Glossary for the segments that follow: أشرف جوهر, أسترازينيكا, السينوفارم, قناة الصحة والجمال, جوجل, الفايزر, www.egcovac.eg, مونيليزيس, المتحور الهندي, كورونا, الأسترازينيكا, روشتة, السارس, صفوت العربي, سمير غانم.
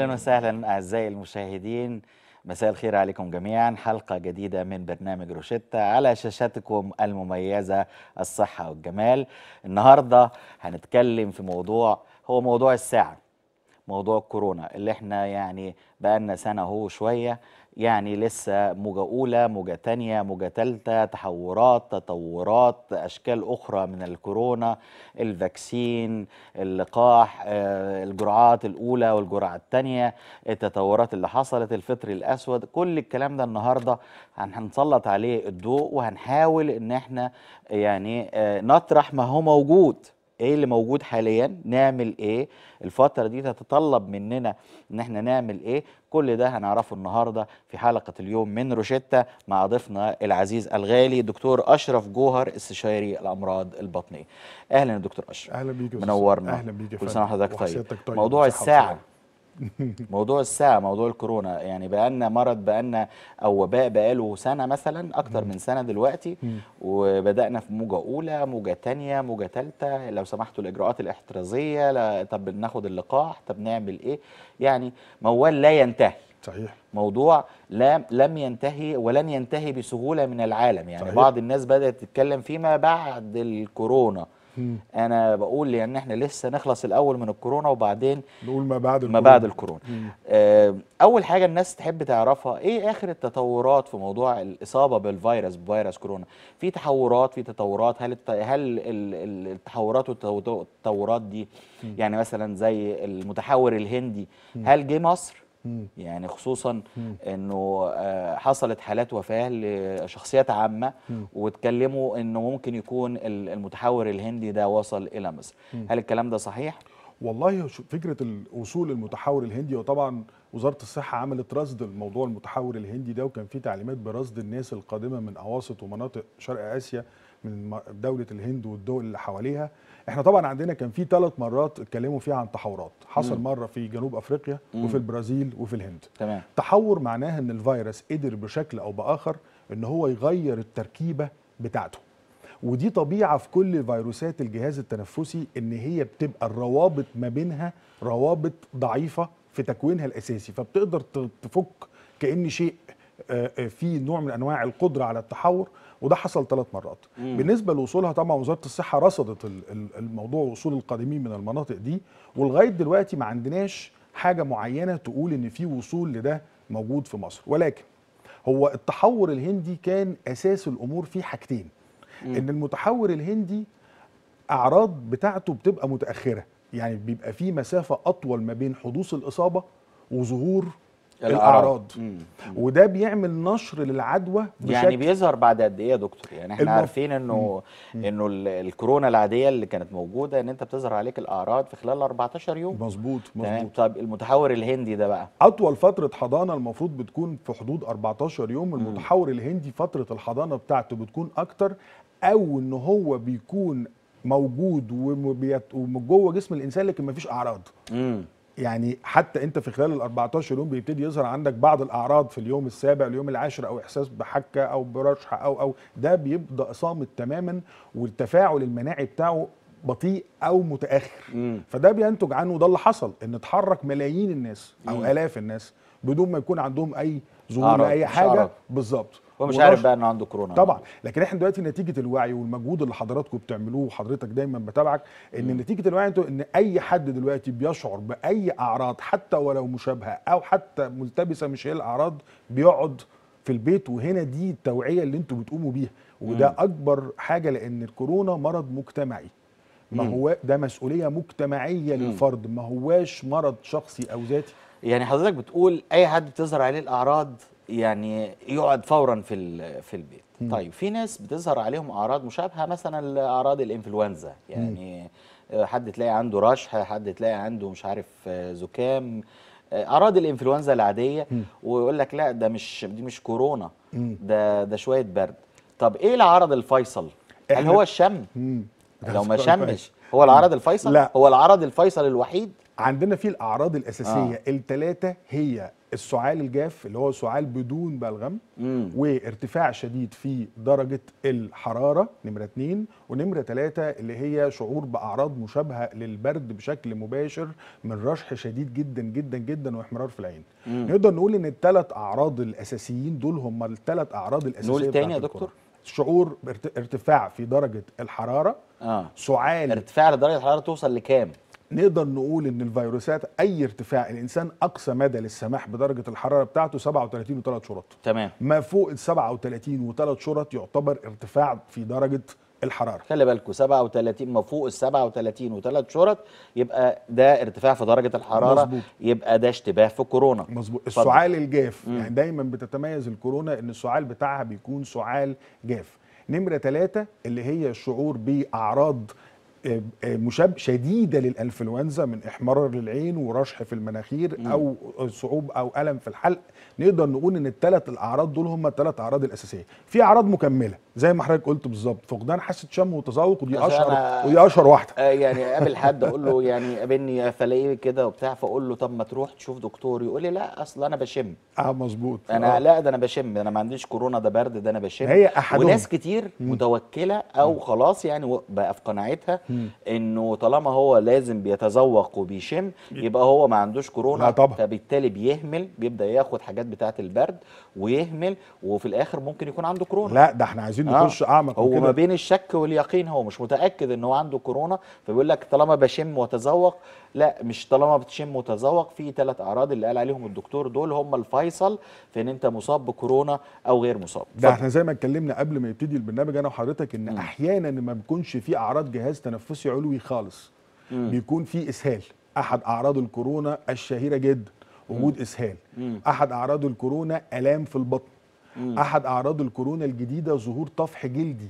أهلا وسهلا أعزائي المشاهدين، مساء الخير عليكم جميعا. حلقة جديدة من برنامج روشتة على شاشاتكم المميزة الصحة والجمال. النهاردة هنتكلم في موضوع هو موضوع الساعة، موضوع الكورونا اللي احنا يعني بقالنا سنة هو شوية، يعني لسه موجة أولى، موجة تانية، موجة تالتة، تحورات، تطورات، أشكال أخرى من الكورونا، الفاكسين، اللقاح، الجرعات الأولى والجرعة التانية، التطورات اللي حصلت، الفطر الأسود، كل الكلام ده النهاردة هنسلط عليه الضوء، وهنحاول إن احنا يعني نطرح ما هو موجود، ايه اللي موجود حاليا، نعمل ايه، الفترة دي تتطلب مننا ان احنا نعمل ايه. كل ده هنعرفه النهاردة في حلقة اليوم من روشتة مع ضيفنا العزيز الغالي دكتور أشرف جوهر، استشاري الأمراض البطنية. أهلا دكتور أشرف. أهلا بيك، منورنا. أهلا بيك. كل سنة وحضرتك طيب. موضوع الساعة موضوع الساعة، موضوع الكورونا، يعني بقالنا مرض، بقالنا أو وباء بقاله سنة مثلا، أكتر من سنة دلوقتي، وبدأنا في موجة أولى، موجة تانية، موجة تالتة، لو سمحتوا الإجراءات الاحترازية، طب ناخد اللقاح، طب نعمل إيه، يعني موال لا ينتهي. صحيح. موضوع لم ينتهي ولن ينتهي بسهولة من العالم، يعني صحيح. بعض الناس بدأت تتكلم فيما بعد الكورونا. أنا بقول يعني إحنا لسه نخلص الأول من الكورونا وبعدين نقول ما بعد الكورونا. أول حاجة الناس تحب تعرفها إيه آخر التطورات في موضوع الإصابة بالفيروس، بفيروس كورونا، في تحورات، في تطورات، هل التحورات والتطورات دي يعني مثلا زي المتحور الهندي هل جه مصر؟ يعني خصوصا انه حصلت حالات وفاة لشخصيات عامة، واتكلموا انه ممكن يكون المتحور الهندي ده وصل الى مصر. هل الكلام ده صحيح؟ والله فكرة وصول المتحور الهندي، وطبعا وزارة الصحة عملت رصد لموضوع المتحور الهندي ده، وكان في تعليمات برصد الناس القادمة من اواسط ومناطق شرق اسيا، من دولة الهند والدول اللي حواليها. احنا طبعا عندنا كان في 3 مرات اتكلموا فيها عن تحورات، حصل مرة في جنوب افريقيا وفي البرازيل وفي الهند. تمام. تحور معناها ان الفيروس قدر بشكل او باخر ان هو يغير التركيبة بتاعته، ودي طبيعة في كل فيروسات الجهاز التنفسي، ان هي بتبقى الروابط ما بينها روابط ضعيفة في تكوينها الاساسي، فبتقدر تفك كأن شيء في نوع من انواع القدرة على التحور، وده حصل 3 مرات. بالنسبه لوصولها طبعا وزاره الصحه رصدت الموضوع، وصول القادمين من المناطق دي، ولغايه دلوقتي ما عندناش حاجه معينه تقول ان في وصول لده موجود في مصر. ولكن هو التحور الهندي كان اساس الامور فيه حاجتين، ان المتحور الهندي اعراض بتاعته بتبقى متاخره، يعني بيبقى فيه مسافه اطول ما بين حدوث الاصابه وظهور الأعراض. وده بيعمل نشر للعدوى بشكل، يعني بيظهر بعد قد ايه يا دكتور؟ يعني احنا عارفين انه الكورونا العاديه اللي كانت موجوده ان انت بتظهر عليك الاعراض في خلال 14 يوم. مظبوط. طب المتحور الهندي ده بقى اطول فتره حضانه المفروض بتكون في حدود 14 يوم، المتحور الهندي فتره الحضانه بتاعته بتكون اكتر، او ان هو بيكون موجود وجوه جسم الانسان لكن مفيش اعراض. يعني حتى انت في خلال ال14 يوم بيبتدي يظهر عندك بعض الاعراض في اليوم السابع، اليوم العاشر، او احساس بحكه او برشحه او ده بيبدا صامت تماما، والتفاعل المناعي بتاعه بطيء او متاخر. فده بينتج عنه، ده اللي حصل، ان اتحرك ملايين الناس او الاف الناس بدون ما يكون عندهم اي ظهور لاي حاجه. بالظبط. ومش عارف بقى انه عنده كورونا طبعا. لكن احنا دلوقتي نتيجه الوعي والمجهود اللي حضراتكم بتعملوه، وحضرتك دايما بتابعك، ان نتيجه الوعي ان اي حد دلوقتي بيشعر باي اعراض حتى ولو مشابهه او حتى ملتبسه مش هي الاعراض، بيقعد في البيت. وهنا دي التوعيه اللي انتوا بتقوموا بيها، وده اكبر حاجه، لان الكورونا مرض مجتمعي، ما هو ده مسؤوليه مجتمعيه للفرد، ما هواش مرض شخصي او ذاتي. يعني حضرتك بتقول اي حد بتظهر عليه الاعراض يعني يقعد فورا في البيت. طيب في ناس بتظهر عليهم اعراض مشابهه، مثلا اعراض الانفلونزا، يعني حد تلاقي عنده رشح، حد تلاقي عنده مش عارف زكام، اعراض الانفلونزا العاديه، ويقول لك لا ده مش كورونا، ده شويه برد. طب ايه العرض الفيصل؟ هل هو الشم؟ لو ما شمش هو العرض الفيصل؟ لا. هو العرض الفيصل الوحيد عندنا في الأعراض الأساسية الثلاثة هي السعال الجاف اللي هو سعال بدون بلغم، وارتفاع شديد في درجة الحرارة نمرة 2، ونمرة 3 اللي هي شعور بأعراض مشابهة للبرد بشكل مباشر من رشح شديد جدا جدا جدا واحمرار في العين. نقدر نقول ان الثلاث أعراض الأساسيين دول هم الثلاث أعراض الأساسية. نقول تاني يا دكتور؟ شعور ارتفاع في درجة الحرارة، سعال. ارتفاع لدرجة الحرارة توصل لكام؟ نقدر نقول ان الفيروسات اي ارتفاع الانسان اقصى مدى للسماح بدرجه الحراره بتاعته 37.3 شرط. تمام. ما فوق 37.3 شرط يعتبر ارتفاع في درجه الحراره. خلي بالكم 37 ما فوق 37.3 شرط يبقى ده ارتفاع في درجه الحراره. مزبوط. يبقى ده اشتباه في كورونا. مظبوط. السعال الجاف يعني دايما بتتميز الكورونا ان السعال بتاعها بيكون سعال جاف. نمره 3 اللي هي الشعور باعراض مشابهة شديدة للإنفلونزا من إحمرار للعين ورشح في المناخير أو صعوبة أو ألم في الحلق. نقدر نقول إن الثلاث الأعراض دول هم الثلاث أعراض الأساسية. في أعراض مكملة زي ما حضرتك قلت بالظبط، فقدان حاسة شم وتذوق، ودي أشهر واحدة. يعني قابل حد أقول له يعني قابلني فلاقيه كده وبتاع، فأقول له طب ما تروح تشوف دكتور، يقول لي لا أصل أنا بشم. مظبوط. أنا لا ده أنا بشم، ده أنا ما عنديش كورونا، ده برد، ده أنا بشم. هي أحدهم. وناس كتير متوكلة أو خلاص يعني بقى في قناعتها انه طالما هو لازم بيتذوق وبيشم يبقى هو ما عندوش كورونا، فبالتالي بيهمل، بيبدا ياخد حاجات بتاعه البرد ويهمل، وفي الاخر ممكن يكون عنده كورونا. لا ده احنا عايزين نخش اعمق. هو ما بين الشك واليقين، هو مش متاكد ان هو عنده كورونا، فبيقول لك طالما بشم وتذوق. لا مش طالما بتشم وتذوق. في ثلاث اعراض اللي قال عليهم الدكتور دول هم الفيصل في ان انت مصاب بكورونا او غير مصاب. ده احنا زي ما اتكلمنا قبل ما يبتدي البرنامج انا وحضرتك ان احيانا ما بيكونش في اعراض جهاز تنفسي علوي خالص، بيكون في اسهال. احد اعراض الكورونا الشهيره جدا وجود اسهال. احد اعراض الكورونا الام في البطن. احد اعراض الكورونا الجديده ظهور طفح جلدي.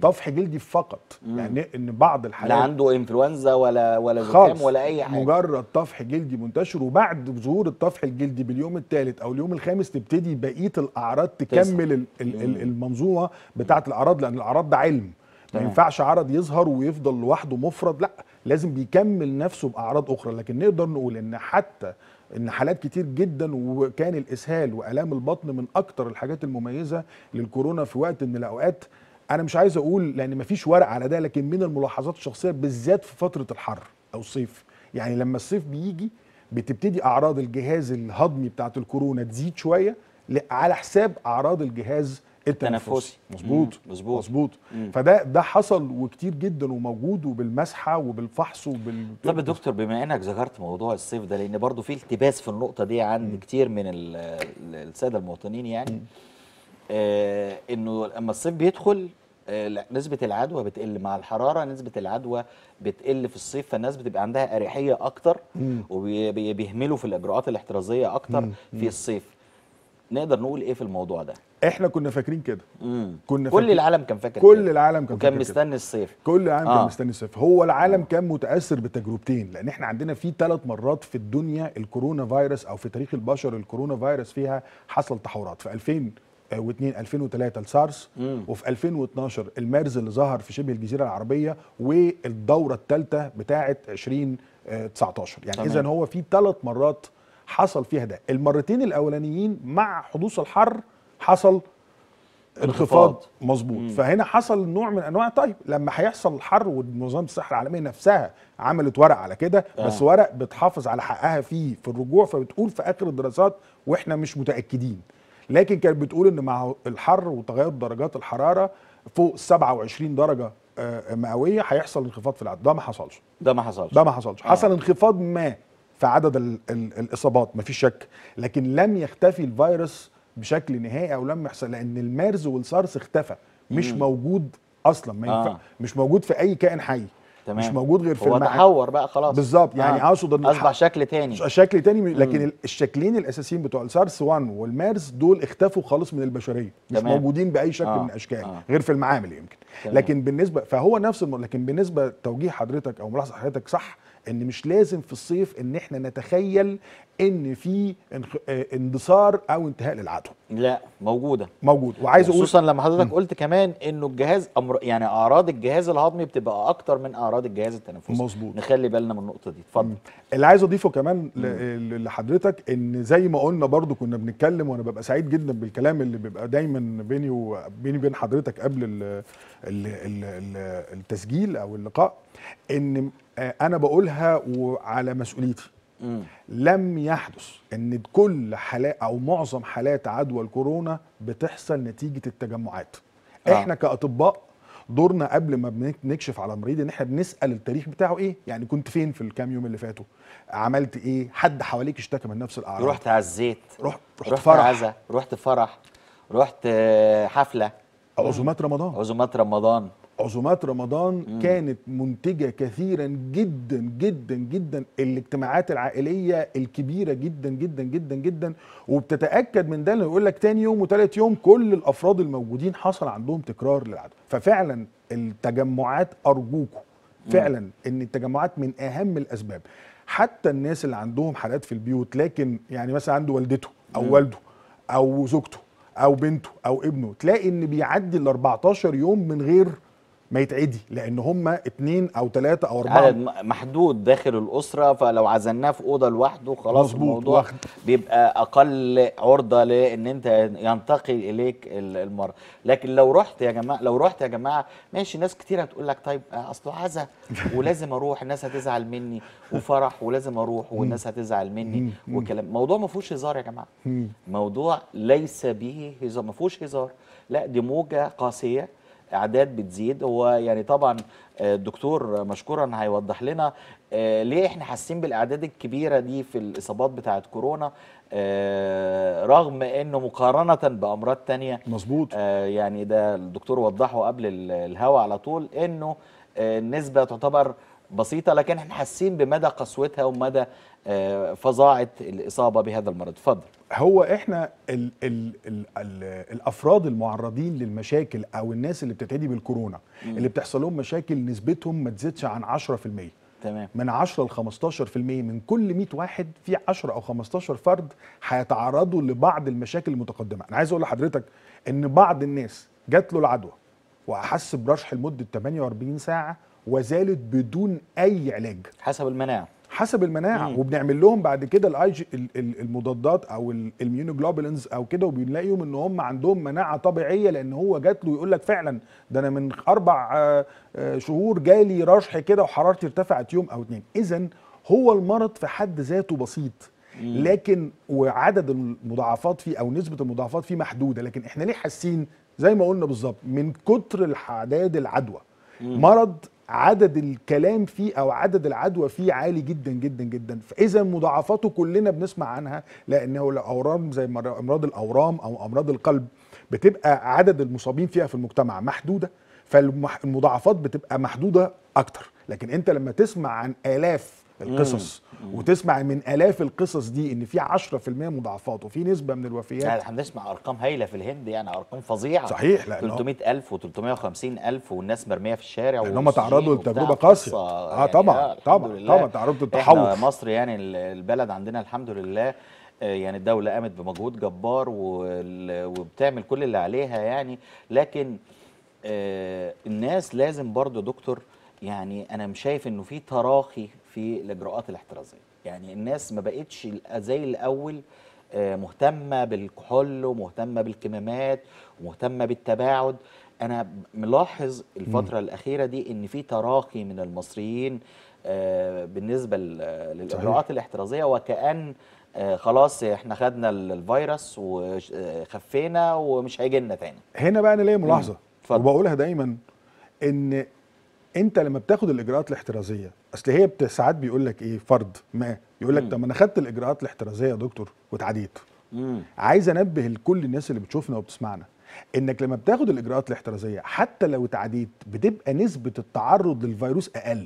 طفح جلدي فقط. يعني ان بعض الحالات لا عنده انفلونزا ولا زكام ولا اي حاجه، مجرد طفح جلدي منتشر. وبعد ظهور الطفح الجلدي باليوم الثالث او اليوم الخامس تبتدي بقيه الاعراض تكمل المنظومه بتاعه الاعراض، لان الاعراض ده علم. ما ينفعش عرض يظهر ويفضل لوحده مفرد، لا لازم بيكمل نفسه باعراض اخرى. لكن نقدر نقول ان حتى ان حالات كتير جدا، وكان الاسهال والام البطن من اكتر الحاجات المميزه للكورونا في وقت من الاوقات. أنا مش عايز أقول لأن مفيش ورق على ده، لكن من الملاحظات الشخصية بالذات في فترة الحر أو الصيف. يعني لما الصيف بيجي بتبتدي أعراض الجهاز الهضمي بتاعة الكورونا تزيد شوية على حساب أعراض الجهاز التنفسي. مظبوط. فده حصل وكتير جدا وموجود، وبالمسحه وبالفحص طب دكتور، بما انك ذكرت موضوع الصيف ده، لأن برضه في التباس في النقطة دي عند كتير من السادة المواطنين، يعني انه لما الصيف بيدخل نسبة العدوى بتقل مع الحرارة، نسبة العدوى بتقل في الصيف، فالناس بتبقى عندها أريحية أكتر وبيهملوا في الإجراءات الاحترازية أكتر في الصيف. نقدر نقول إيه في الموضوع ده؟ احنا كنا فاكرين كده، كل العالم كان فاكر كده، كل العالم كان مستني الصيف، كل العالم كان مستني الصيف. هو العالم كان متاثر بتجربتين، لان احنا عندنا في 3 مرات في الدنيا الكورونا فيروس، او في تاريخ البشر الكورونا فيروس فيها حصل تحورات. في 2002 2003 السارس، وفي 2012 المرس اللي ظهر في شبه الجزيرة العربية، والدورة الثالثة بتاعة 2019. يعني إذن هو في 3 مرات حصل فيها ده. المرتين الأولانيين مع حدوث الحر حصل انخفاض. مظبوط. فهنا حصل نوع من انواع لما هيحصل الحر، ومنظمه الصحه العالميه نفسها عملت ورق على كده، بس ورق بتحافظ على حقها في الرجوع، فبتقول في اخر الدراسات واحنا مش متأكدين، لكن كانت بتقول ان مع الحر وتغير درجات الحراره فوق 27 درجه مئويه هيحصل انخفاض في العدد. ده ما حصلش. حصل انخفاض ما في عدد الاصابات، مفيش شك، لكن لم يختفي الفيروس بشكل نهائي، او لم يحصل، لان المرس والسارس اختفى، مش موجود اصلا. ما ينفع. مش موجود في اي كائن حي. تمام. مش موجود غير في المعادن. هو تحور بقى خلاص. بالظبط. يعني اقصد ان اصبح شكل تاني. لكن الشكلين الاساسيين بتوع السارس 1 والمارس دول اختفوا خالص من البشريه. مش موجودين باي شكل من الاشكال غير في المعامل يمكن. لكن بالنسبه فهو نفس لكن بالنسبه توجيه حضرتك او ملاحظه حضرتك صح، ان مش لازم في الصيف ان احنا نتخيل ان في اندثار او انتهاء للعدوى، لا موجود. وعايز اقول خصوصا لما حضرتك قلت كمان انه الجهاز يعني اعراض الجهاز الهضمي بتبقى اكتر من اعراض الجهاز التنفسي، مظبوط، نخلي بالنا من النقطه دي. اتفضل. اللي عايز اضيفه كمان لحضرتك ان زي ما قلنا برضو كنا بنتكلم، وانا ببقى سعيد جدا بالكلام اللي بيبقى دايما بيني وبين حضرتك قبل التسجيل او اللقاء، ان انا بقولها وعلى مسؤوليتي. لم يحدث ان كل حالات او معظم حالات عدوى الكورونا بتحصل نتيجه التجمعات. احنا كاطباء دورنا قبل ما بنكشف على مريض ان احنا بنسال التاريخ بتاعه ايه، يعني كنت فين في الكام يوم اللي فاتوا، عملت ايه، حد حواليك اشتكى من نفس الاعراض، رحت عزيت، رحت فرح، رحت فرح، رحت حفله، عزومات رمضان. عزومات رمضان كانت منتجة كثيرا جدا جدا جدا، الاجتماعات العائلية الكبيرة جدا جدا جدا جدا، وبتتأكد من ده اللي يقول لك تاني يوم وتالت يوم كل الأفراد الموجودين حصل عندهم تكرار للعدوى. ففعلا التجمعات، أرجوكم فعلا إن التجمعات من أهم الأسباب. حتى الناس اللي عندهم حالات في البيوت، لكن يعني مثلا عنده والدته أو والده أو زوجته أو بنته أو ابنه، تلاقي إن بيعدي ال 14 يوم من غير ما يتعدي، لان هم 2 أو 3 أو 4، عدد محدود داخل الاسره، فلو عزلناه في اوضه لوحده خلاص الموضوع بيبقى اقل عرضه لان انت ينتقل اليك المرض. لكن لو رحت يا جماعه ماشي، ناس كتير هتقول لك طيب اصل عزا ولازم اروح، الناس هتزعل مني، وفرح ولازم اروح والناس هتزعل مني، وكلام موضوع ما فيهوش هزار يا جماعه، موضوع ليس به هزار، ما فيهوش هزار، لا دي موجه قاسيه، اعداد بتزيد. هو يعني طبعا الدكتور مشكورا هيوضح لنا ليه احنا حاسين بالاعداد الكبيره دي في الاصابات بتاعه كورونا، رغم انه مقارنه بامراض ثانيه، مظبوط، يعني ده الدكتور وضحه قبل الهوا على طول انه النسبه تعتبر بسيطه، لكن احنا حاسين بمدى قسوتها ومدى فظاعه الاصابه بهذا المرض. اتفضل. هو احنا الافراد المعرضين للمشاكل او الناس اللي بتتعدي بالكورونا اللي بتحصل لهم مشاكل، نسبتهم ما تزيدش عن 10%، تمام، من 10 ل 15% من كل 100 واحد في 10 او 15 فرد هيتعرضوا لبعض المشاكل المتقدمه. انا عايز اقول لحضرتك ان بعض الناس جات له العدوى وحس برشح لمده 48 ساعه وزالت بدون اي علاج، حسب المناعه، وبنعمل لهم بعد كده المضادات او الاميونوجلوبولينز او كده، وبنلاقيهم ان هم عندهم مناعه طبيعيه، لان هو جات له يقول لك فعلا ده انا من 4 شهور جالي رشح كده وحرارتي ارتفعت يوم او 2. اذا هو المرض في حد ذاته بسيط، لكن وعدد المضاعفات فيه او نسبه المضاعفات فيه محدوده، لكن احنا ليه حاسين زي ما قلنا بالظبط من كتر الاعداد العدوى. مرض عدد الكلام فيه او عدد العدوى فيه عالي جدا جدا جدا، فاذا مضاعفاته كلنا بنسمع عنها، لانه الاورام زي امراض الاورام او امراض القلب بتبقى عدد المصابين فيها في المجتمع محدوده، فالمضاعفات بتبقى محدوده اكتر. لكن انت لما تسمع عن الاف القصص وتسمع من الاف القصص دي ان في 10% مضاعفات وفي نسبه من الوفيات، يعني احنا بنسمع ارقام هايله في الهند، يعني ارقام فظيعه، صحيح، لان 300,000 و350,000 والناس مرميه في الشارع، لان هم تعرضوا لتجربه قاسيه. يعني طبعا تعرضوا للتحول. احنا مصر يعني البلد عندنا الحمد لله يعني الدوله قامت بمجهود جبار وبتعمل كل اللي عليها يعني، لكن الناس لازم برضو دكتور، يعني انا مش شايف انه في تراخي في الاجراءات الاحترازيه، يعني الناس ما بقتش زي الاول مهتمه بالكحول ومهتمه بالكمامات ومهتمه بالتباعد. انا ملاحظ الفتره الاخيره دي ان في تراخي من المصريين بالنسبه للاجراءات الاحترازيه، وكأن خلاص احنا خدنا الفيروس وخفينا ومش هيجي لنا تاني. هنا بقى انا ليا ملاحظه وبقولها دايما، ان انت لما بتاخد الاجراءات الاحترازيه، اصل هي ساعات بيقول لك ايه، فرد ما يقول لك طب انا خدت الاجراءات الاحترازيه يا دكتور واتعديت. عايز انبه لكل الناس اللي بتشوفنا وبتسمعنا، انك لما بتاخد الاجراءات الاحترازيه حتى لو اتعديت بتبقى نسبه التعرض للفيروس اقل.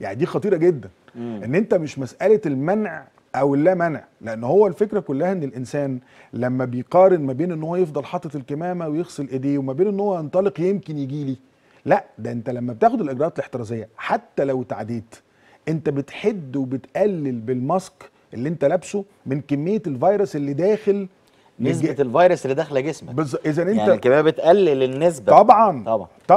يعني دي خطيره جدا، ان انت مش مساله المنع او اللا منع، لان هو الفكره كلها ان الانسان لما بيقارن ما بين ان هو يفضل حاطط الكمامه ويغسل ايديه وما بين ان هو ينطلق يمكن يجي لي، لا، ده انت لما بتاخد الاجراءات الاحترازيه حتى لو تعديت انت بتحد وبتقلل بالماسك اللي انت لابسه من كميه الفيروس اللي داخل نسبه الفيروس اللي داخله جسمك. اذا انت يعني كمان بتقلل النسبه. طبعا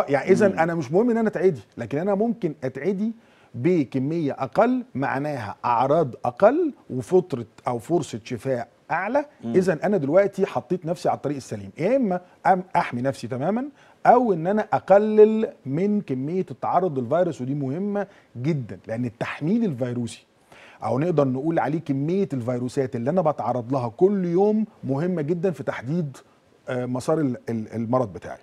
يعني اذا انا مش مهم ان انا اتعدي، لكن انا ممكن اتعدي بكميه اقل، معناها اعراض اقل وفتره او فرصه شفاء اعلى. اذا انا دلوقتي حطيت نفسي على الطريق السليم، يا اما احمي نفسي تماما او ان انا اقلل من كميه التعرض للفيروس. ودي مهمه جدا، لان التحميل الفيروسي او نقدر نقول عليه كميه الفيروسات اللي انا بتعرض لها كل يوم مهمه جدا في تحديد مسار المرض بتاعي.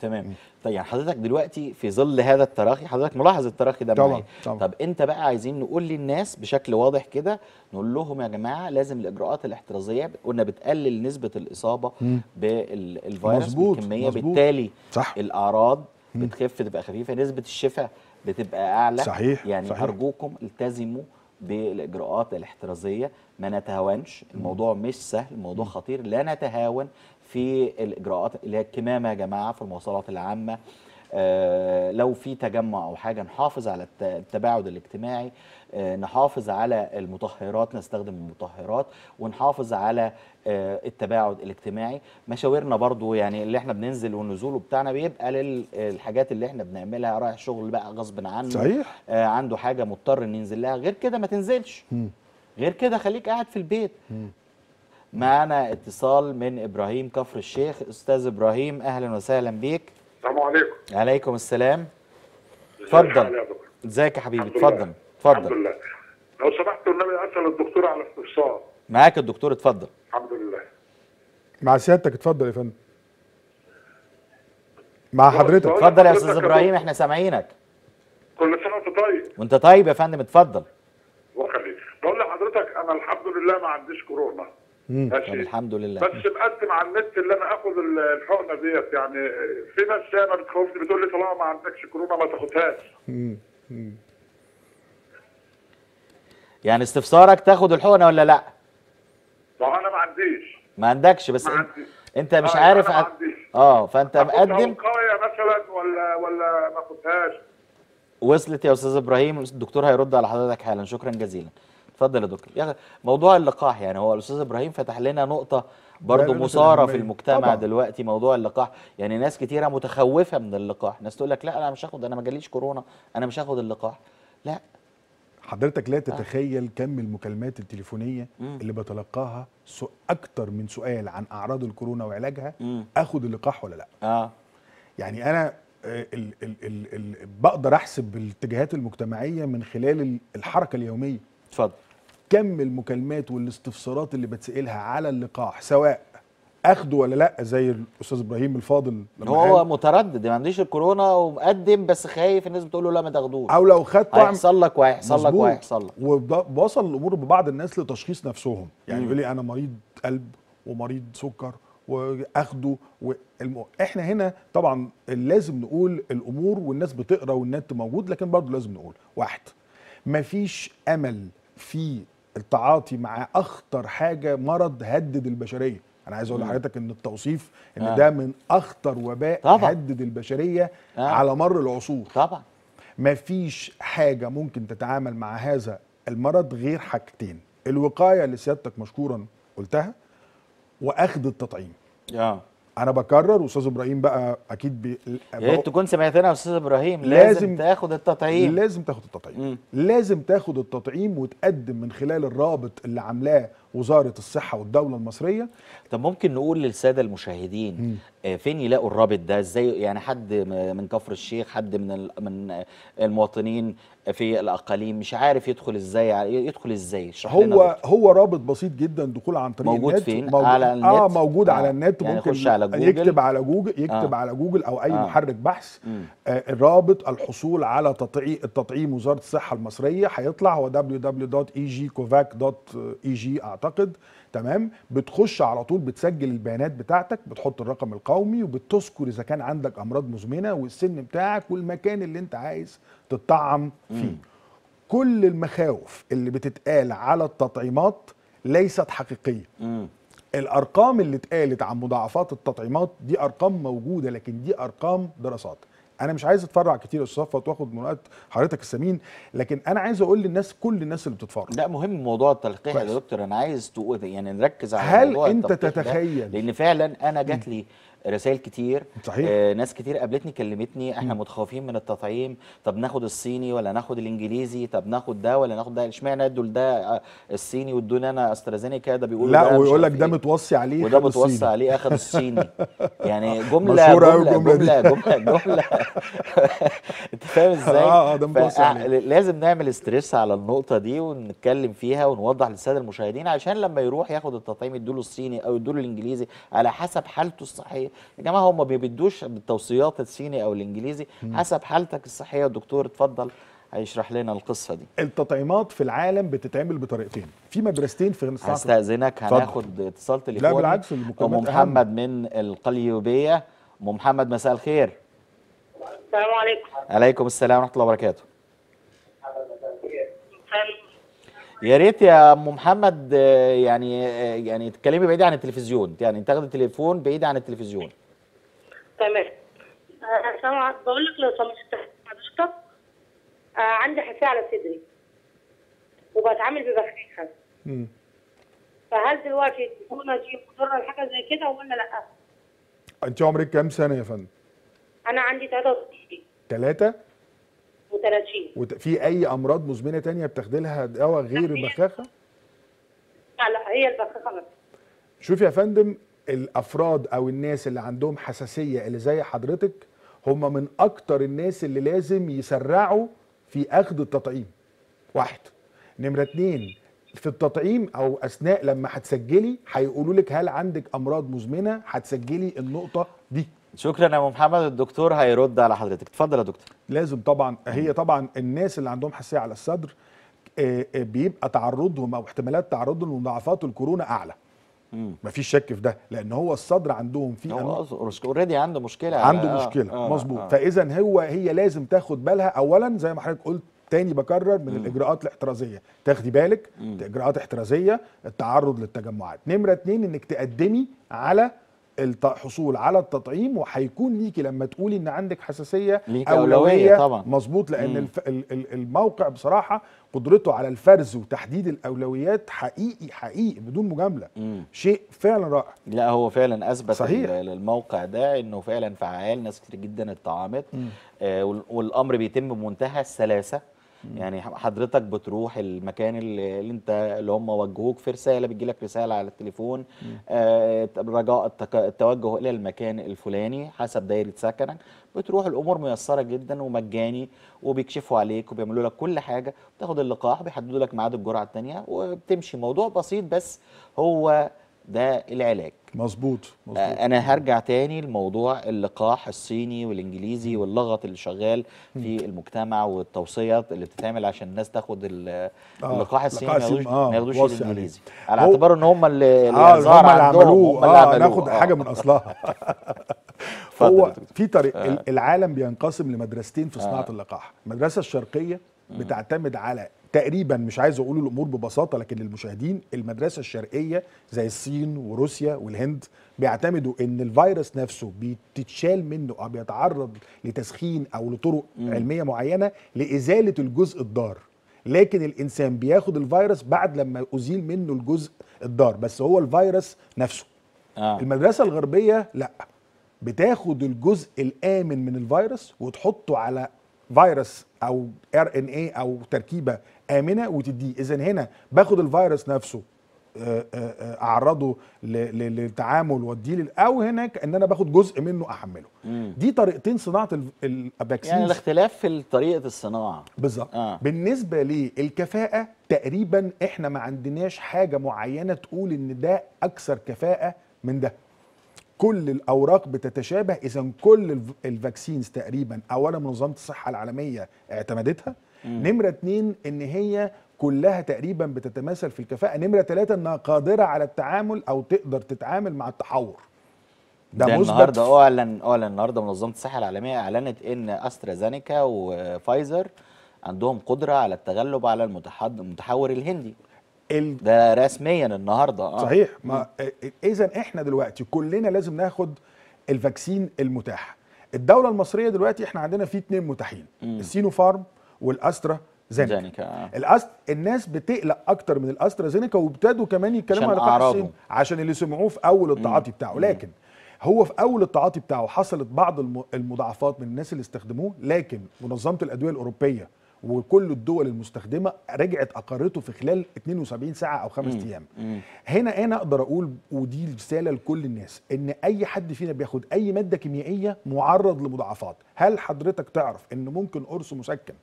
تمام. طيب يعني حضرتك دلوقتي في ظل هذا التراخي، حضرتك ملاحظ التراخي ده معايا، طب انت بقى عايزين نقول للناس بشكل واضح كده، نقول لهم يا جماعه لازم الاجراءات الاحترازيه قلنا بتقلل نسبه الاصابه بالفيروس بكميه، بالتالي صح. الاعراض بتخف، تبقى خفيفه، نسبه الشفاء بتبقى اعلى. صحيح. يعني صحيح. ارجوكم التزموا بالاجراءات الاحترازيه، ما نتهاونش، الموضوع مش سهل، الموضوع خطير، لا نتهاون في الاجراءات اللي هي الكمامه يا جماعه في المواصلات العامه، لو في تجمع او حاجه نحافظ على التباعد الاجتماعي، نحافظ على المطهرات، نستخدم المطهرات، ونحافظ على التباعد الاجتماعي. مشاورنا برضو يعني اللي احنا بننزل والنزول بتاعنا بيبقى للحاجات اللي احنا بنعملها، رايح شغل بقى غصب عنه، صحيح، عنده حاجه مضطر ان ينزل لها، غير كده ما تنزلش، غير كده خليك قاعد في البيت. معنا اتصال من ابراهيم كفر الشيخ. استاذ ابراهيم اهلا وسهلا بيك. السلام عليكم. عليكم السلام. اتفضل. ازيك يا حبيبي؟ اتفضل اتفضل. الحمد لله. لو سمحت والنبي اسال الدكتور على استفسار. معاك الدكتور، اتفضل. الحمد لله. مع سيادتك، اتفضل يا فندم. مع حضرتك. اتفضل يا استاذ ابراهيم، احنا سامعينك. كل سنه وانت طيب. وانت طيب يا فندم، اتفضل. الله يخليك. بقول لحضرتك انا الحمد لله ما عنديش كورونا. ماشي. الحمد لله. بس مقدم على النت اللي انا اخد الحقنه ديت، يعني في ناس ياما بتخوفني بتقول لي طالما ما عندكش كورونا ما تاخدهاش. يعني استفسارك تاخد الحقنه ولا لا؟ ما انا ما عنديش. ما عندكش، بس ما انت مش عارف. أنا ما عنديش. فانت مقدم وقايه مثلا ولا ما تاخدهاش؟ وصلت يا استاذ ابراهيم، الدكتور هيرد على حضرتك حالا. شكرا جزيلا. اتفضل يا دكتور. يعني موضوع اللقاح، يعني هو الاستاذ ابراهيم فتح لنا نقطه برضو مثاره في المجتمع طبعا. دلوقتي موضوع اللقاح، يعني ناس كتيره متخوفه من اللقاح، ناس تقول لك لا انا مش هاخد، انا ما جاليش كورونا، انا مش هاخد اللقاح. لا حضرتك لا تتخيل كم المكالمات التليفونيه اللي بتلقاها، اكتر من سؤال عن اعراض الكورونا وعلاجها، اخد اللقاح ولا لا. يعني انا بقدر احسب الاتجاهات المجتمعيه من خلال الحركه اليوميه. اتفضل. كم المكالمات والاستفسارات اللي بتسألها على اللقاح، سواء اخده ولا لا، زي الاستاذ ابراهيم الفاضل هو متردد، ما عنديش الكورونا ومقدم بس خايف الناس بتقول له لا ما تاخدوش، او لو خدت هيحصل لك وهيحصل لك وهيحصل لك. ووصل الامور ببعض الناس لتشخيص نفسهم، يعني يقول لي انا مريض قلب ومريض سكر واخده احنا هنا طبعا لازم نقول الامور، والناس بتقرا والنت موجود، لكن برضه لازم نقول واحد، مفيش امل في التعاطي مع اخطر حاجه مرض هدد البشريه. انا عايز اقول لحضرتك ان التوصيف ان ده من اخطر وباء طبعًا. هدد البشريه على مر العصور طبعا. مفيش حاجه ممكن تتعامل مع هذا المرض غير حاجتين، الوقايه اللي سيادتك مشكورا قلتها، واخذ التطعيم. انا بكرر، واستاذ ابراهيم بقى اكيد يا ريت تكون سمعتنا يا استاذ ابراهيم، لازم تاخد التطعيم، لازم تاخد التطعيم. لازم تاخد التطعيم، وتقدم من خلال الرابط اللي عاملاه وزاره الصحه والدوله المصريه. طب ممكن نقول للساده المشاهدين فين يلاقوا الرابط ده ازاي؟ يعني حد من كفر الشيخ، حد من المواطنين في الاقاليم مش عارف يدخل ازاي، يدخل ازاي؟ هو رابط بسيط جدا، دخول عن طريق موجود النت. موجود فين؟ على النت. موجود على النت، يعني ممكن على جوجل. يكتب على جوجل او اي محرك بحث الرابط، الحصول على التطعيم وزاره الصحه المصريه هيطلع، هو www.egcovac.eg اعتقد. تمام. بتخش على طول، بتسجل البيانات بتاعتك، بتحط الرقم القومي، وبتذكر اذا كان عندك امراض مزمنه والسن بتاعك والمكان اللي انت عايز تتطعم فيه. كل المخاوف اللي بتتقال على التطعيمات ليست حقيقيه. الارقام اللي اتقالت عن مضاعفات التطعيمات دي ارقام موجوده، لكن دي ارقام دراسات. انا مش عايز اتفرع كتير يا استاذ صفوت واخد من وقت حضرتك الثمين، لكن انا عايز اقول للناس، كل الناس اللي بتتفرع، لا مهم موضوع التلقيح يا دكتور، انا عايز يعني نركز على موضوع التلقيح. هل انت تتخيل؟ لان فعلا انا جات لي رسائل كتير، صحيح. ناس كتير قابلتني كلمتني، احنا متخوفين من التطعيم، طب ناخد الصيني ولا ناخد الانجليزي، طب ناخد ده ولا ناخد ده، اشمعنى ادوا لده الصيني وادوني انا استرازينيكا، ده بيقول لا ويقول لك ده متوصي عليه وده متوصي عليه اخد الصيني. يعني جمله انت فاهم ازاي؟ ده متوصي عليه. لازم نعمل استرس على النقطه دي ونتكلم فيها ونوضح للساده المشاهدين، عشان لما يروح ياخد التطعيم يدوا له الصيني او يدوا له الانجليزي على حسب حالته الصحيه. يا جماعه هم ما بيدوش بالتوصيات الصيني او الانجليزي، حسب حالتك الصحيه. الدكتور اتفضل هيشرح لنا القصه دي. التطعيمات في العالم بتتعمل بطريقتين، في مدرستين في الصحه. هستاذنك، هناخد اتصال تليفوني. لا بالعكس، ام محمد من القليوبيه. ام محمد مساء الخير. السلام عليكم. عليكم السلام ورحمه الله وبركاته. يا ريت يا ام محمد يعني تتكلمي بعيد عن التلفزيون، يعني تاخدي التليفون بعيد عن التلفزيون. تمام. انا بقول لك لو سمحت حضرتك، عندي حساسيه على صدري وبتعامل ببخاخه. فهل دلوقتي الكورونا دي مضره لحاجه زي كده ولا لا؟ انت عمرك كام سنه يا فندم؟ انا عندي 33. 33. في اي امراض مزمنه تانية بتاخدي لها دواء غير البخاخه؟ لا هي البخاخه بس. شوفي يا فندم، الافراد او الناس اللي عندهم حساسيه اللي زي حضرتك هم من اكتر الناس اللي لازم يسرعوا في اخذ التطعيم. واحد. نمره اتنين، في التطعيم او اثناء لما هتسجلي هيقولوا لك هل عندك امراض مزمنه، هتسجلي النقطه دي. شكرا يا ام محمد، الدكتور هيرد على حضرتك. اتفضل يا دكتور. لازم طبعا، هي طبعا الناس اللي عندهم حساسيه على الصدر بيبقى تعرضهم او احتمالات تعرضهم لمضاعفات الكورونا اعلى. مفيش شك في ده، لان هو الصدر عندهم فيه اوريدي عنده مشكله، مظبوط. فاذا هي لازم تاخد بالها اولا زي ما حضرتك قلت، تاني بكرر، من الاجراءات الاحترازيه، تاخدي بالك اجراءات احترازيه، التعرض للتجمعات. نمره اتنين، انك تقدمي على الحصول على التطعيم، وهيكون ليكي لما تقولي ان عندك حساسيه اولويه طبعا. مظبوط، لان الموقع بصراحه قدرته على الفرز وتحديد الاولويات حقيقي بدون مجامله، شيء فعلا رائع. لا هو فعلا اثبت، صحيح، الموقع ده انه فعلا فعال، ناس كتير جدا اتطعمت، والامر بيتم بمنتهى السلاسه. يعني حضرتك بتروح المكان اللي هم وجهوك في رساله، بتجيلك رساله على التليفون رجاء التوجه الى المكان الفلاني حسب دايره سكنك، بتروح الامور ميسره جدا ومجاني، وبيكشفوا عليك وبيعملوا لك كل حاجه، بتاخد اللقاح، بيحددوا لك ميعاد الجرعه الثانيه وبتمشي. موضوع بسيط، بس هو ده العلاج. مظبوط. انا هرجع تاني لموضوع اللقاح الصيني والانجليزي واللغط اللي شغال في المجتمع، والتوصيات اللي بتتعمل عشان الناس تاخد اللقاح الصيني، ما ياخدوش الانجليزي، على اعتبار ان هم اللي عملوه. ناخد حاجه من اصلها. هو في طريق، العالم بينقسم لمدرستين في صناعه اللقاح. المدرسه الشرقيه بتعتمد على تقريبا، مش عايز اقول الامور ببساطه لكن للمشاهدين، المدرسه الشرقيه زي الصين وروسيا والهند بيعتمدوا ان الفيروس نفسه بيتشال منه او بيتعرض لتسخين او لطرق علميه معينه لازاله الجزء الضار، لكن الانسان بياخد الفيروس بعد لما ازيل منه الجزء الضار، بس هو الفيروس نفسه. المدرسه الغربيه لا، بتاخد الجزء الامن من الفيروس وتحطه على فيروس او RNA او تركيبه امنه وتديه. اذا هنا باخد الفيروس نفسه اعرضه للتعامل واديه، او هناك ان انا باخد جزء منه احمله. دي طريقتين صناعه الفاكسين، يعني الاختلاف في طريقه الصناعه بالظبط. بالنسبه للكفاءه تقريبا احنا ما عندناش حاجه معينه تقول ان ده اكثر كفاءه من ده، كل الاوراق بتتشابه. اذا كل الفاكسينز تقريبا، اولا منظمه الصحه العالميه اعتمدتها، نمره اتنين ان هي كلها تقريبا بتتماثل في الكفاءه، نمره تلاته انها قادره على التعامل او تقدر تتعامل مع التحور. ده النهارده النهارده منظمه الصحه العالميه اعلنت ان استرازينيكا وفايزر عندهم قدره على التغلب على المتحور الهندي، ده رسميا النهارده. صحيح. اذا احنا دلوقتي كلنا لازم ناخد الفاكسين المتاح. الدولة المصرية دلوقتي احنا عندنا فيه 2 متاحين، السينوفارم والأسترازينيكا. الناس بتقلق اكتر من الأسترازينيكا، وابتدوا كمان يتكلموا على أعراضهم عشان اللي سمعوه في اول التعاطي بتاعه، لكن هو في اول التعاطي بتاعه حصلت بعض المضاعفات من الناس اللي استخدموه، لكن منظمة الأدوية الأوروبية وكل الدول المستخدمه رجعت اقرته في خلال 72 ساعه او 5 ايام. هنا انا اقدر اقول، ودي رساله لكل الناس، ان اي حد فينا بياخد اي ماده كيميائيه معرض لمضاعفات. هل حضرتك تعرف ان ممكن قرص مسكن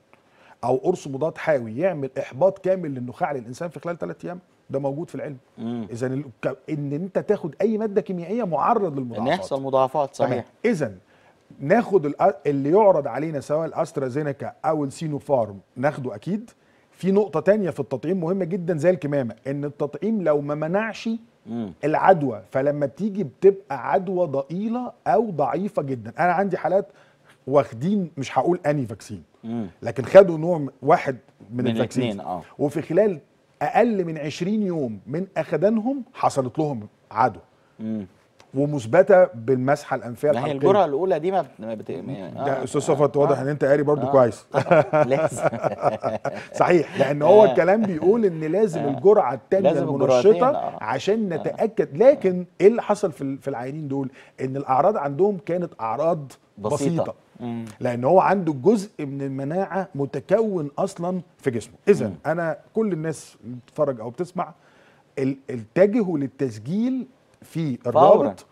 او قرص مضاد حيوي يعمل احباط كامل للنخاع للانسان في خلال 3 ايام؟ ده موجود في العلم. اذا ان انت تاخد اي ماده كيميائيه معرض للمضاعفات، ان يحصل مضاعفات. صحيح. اذا ناخد اللي يعرض علينا سواء الأسترازينيكا أو السينوفارم ناخده أكيد. في نقطة تانية في التطعيم مهمة جدا زي الكمامة، إن التطعيم لو ما منعش العدوى، فلما بتيجي بتبقى عدوى ضئيلة أو ضعيفة جدا. أنا عندي حالات واخدين، مش هقول أني فاكسين، لكن خدوا نوع واحد من الفاكسين، وفي خلال أقل من 20 يوم من أخدانهم حصلت لهم عدوى ومثبته بالمسحه الانفيه الحقيقيه. يعني الجرعه الاولى دي ما ده استاذ صفوت، واضح ان انت قاري برضو كويس. لازم. صحيح، لان هو الكلام بيقول ان لازم الجرعه الثانيه المنشطه عشان نتاكد. لكن ايه اللي حصل في العيانين دول؟ ان الاعراض عندهم كانت اعراض بسيطه، لان هو عنده جزء من المناعه متكون اصلا في جسمه. اذا انا كل الناس اللي بتتفرج او بتسمع اتجهوا للتسجيل في الرابط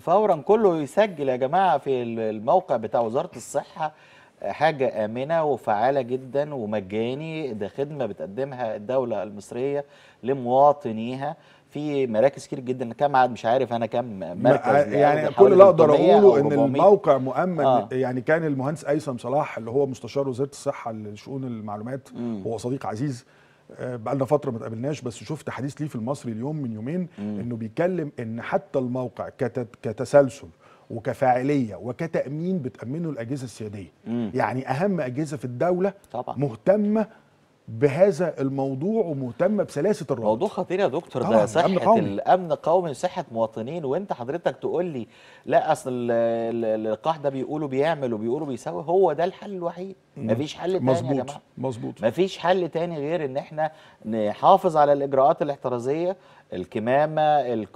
فورا. كله يسجل يا جماعه في الموقع بتاع وزاره الصحه. حاجه امنه وفعاله جدا ومجاني. ده خدمه بتقدمها الدوله المصريه لمواطنيها في مراكز كتير جدا. كم عاد مش عارف انا كم مركز، يعني كل اللي اقدر اقوله ان الموقع مؤمن. يعني كان المهندس ايسم صلاح اللي هو مستشار وزاره الصحه لشؤون المعلومات، هو صديق عزيز، بقالنا فتره ما تقابلناش، بس شفت حديث ليه في المصري اليوم من يومين انه بيتكلم ان حتى الموقع كتسلسل وكفاعليه وكتامين بتامنه الاجهزه السياديه. يعني اهم اجهزه في الدوله طبعا مهتمه بهذا الموضوع ومهتمه بسلاسه الرد. موضوع خطير يا دكتور، ده صحه الامن قومي وصحه مواطنين، وانت حضرتك تقول لي لا اصل اللقاح ده بيقولوا بيعمل وبيقولوا بيساوي. هو ده الحل الوحيد، مفيش حل تاني. مظبوط. يا جماعه مظبوط، مفيش حل تاني غير ان احنا نحافظ على الاجراءات الاحترازيه، الكمامه،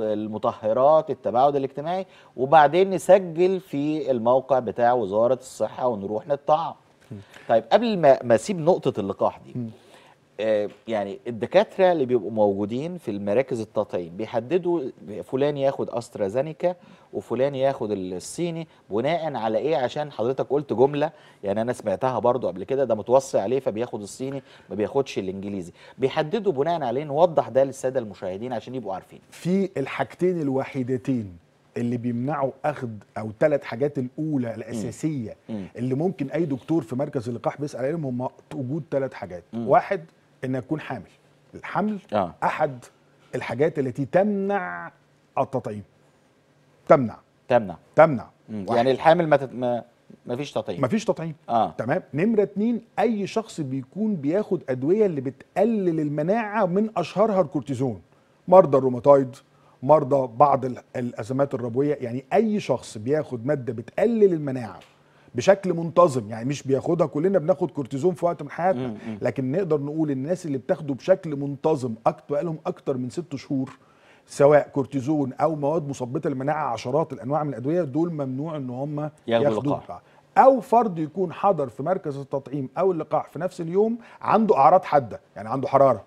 المطهرات، التباعد الاجتماعي، وبعدين نسجل في الموقع بتاع وزاره الصحه ونروح نتطعم. طيب قبل ما اسيب نقطة اللقاح دي، يعني الدكاترة اللي بيبقوا موجودين في المراكز التطعيم بيحددوا فلان ياخد أسترازينيكا وفلان ياخد الصيني بناء على ايه؟ عشان حضرتك قلت جملة يعني انا سمعتها برضو قبل كده، ده متوصي عليه فبياخد الصيني ما بياخدش الانجليزي. بيحددوا بناء عليه. نوضح ده للسادة المشاهدين عشان يبقوا عارفين. في الحاجتين الوحيدتين اللي بيمنعوا اخد، او 3 حاجات الاولى الاساسيه اللي ممكن اي دكتور في مركز اللقاح بيسال عليهم، هم وجود 3 حاجات. واحد، ان يكون حامل. الحمل احد الحاجات التي تمنع التطعيم. تمنع يعني الحامل ما فيش تطعيم. تمام. نمرة 2، اي شخص بيكون بياخد ادويه اللي بتقلل المناعه، من اشهرها الكورتيزون، مرضى الروماتويد، مرضى بعض الازمات الربويه. يعني اي شخص بياخد ماده بتقلل المناعه بشكل منتظم، يعني مش بياخدها كلنا بناخد كورتيزون في وقت من حياتنا، لكن نقدر نقول الناس اللي بتاخده بشكل منتظم بقالهم اكتر من 6 شهور سواء كورتيزون او مواد مثبطه المناعه، عشرات الانواع من الادويه، دول ممنوع ان هم ياخدوا اللقاح. او فرد يكون حضر في مركز التطعيم او اللقاح في نفس اليوم، عنده اعراض حاده، يعني عنده حراره،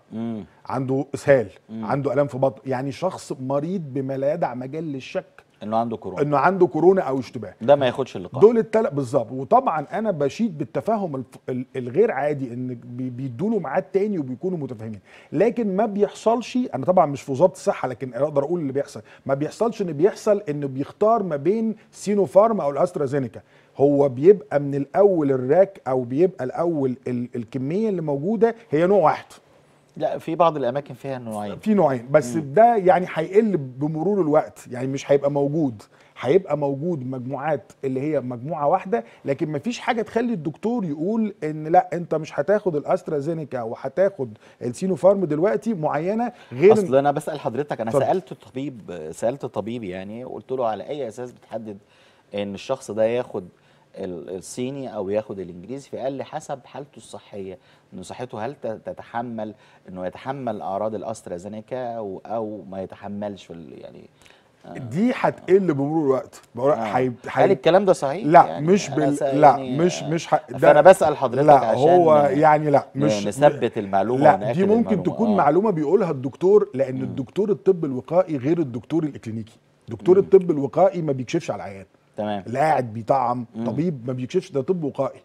عنده اسهال، عنده الام في بطن، يعني شخص مريض بما لا يدع مجال للشك انه عنده كورونا او اشتباه، ده ما ياخدش اللقاح. دول التلات بالظبط. وطبعا انا بشيد بالتفاهم الغير عادي، ان بيدوا له ميعاد تاني وبيكونوا متفاهمين، لكن ما بيحصلش. انا طبعا مش في وزاره الصحه، لكن اقدر اقول اللي بيحصل. ما بيحصلش ان انه بيختار ما بين سينوفارم او الاسترازينيكا. هو بيبقى من الاول الراك، او بيبقى الاول الكميه اللي موجوده هي نوع واحد. لا، في بعض الاماكن فيها نوعين. في نوعين بس. ده يعني هيقل بمرور الوقت، يعني مش هيبقى موجود، هيبقى موجود مجموعات اللي هي مجموعه واحده. لكن مفيش حاجه تخلي الدكتور يقول ان لا انت مش هتاخد الاسترازينيكا وهتاخد السينوفارم دلوقتي معينه غير. اصل انا بسال حضرتك، انا سالت الطبيب يعني، وقلت له على اي اساس بتحدد ان الشخص ده ياخد الصيني او ياخد الانجليزي في اقل حسب حالته الصحيه، انه صحته هل تتحمل انه يتحمل اعراض الاسترازينيكا او ما يتحملش يعني دي هتقل بمرور الوقت. هل الكلام ده صحيح؟ لا يعني مش مش فانا بسال حضرتك لا عشان هو يعني لا مش نثبت المعلومه لا دي ممكن المعلومة. تكون معلومه بيقولها الدكتور، لان الدكتور الطب الوقائي غير الدكتور الاكلينيكي. دكتور الطب الوقائي ما بيكشفش على العيان، تمام، لا قاعد بيطعم، طبيب ما بيكشفش، ده طب وقائي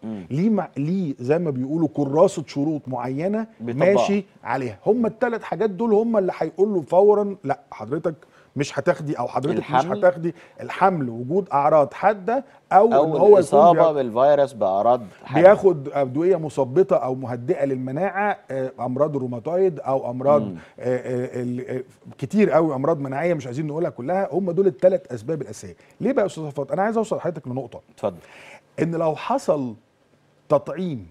ليه زي ما بيقولوا كراسه شروط معينه ماشي عليها. هم الثلاث حاجات دول هم اللي هيقول له فورا لا حضرتك مش هتاخدي او حضرتك الحمل. مش هتاخدي الحمل، وجود اعراض حاده او هو الاصابه بالفيروس باعراض حاده، بياخد ادويه مثبطه او مهدئه للمناعه، امراض الروماتويد او امراض كتير قوي امراض مناعيه مش عايزين نقولها كلها. هم دول الثلاث اسباب الاساسيه. ليه بقى يا استاذ صفوت؟ انا عايز اوصل لحضرتك لنقطه، اتفضل، ان لو حصل تطعيم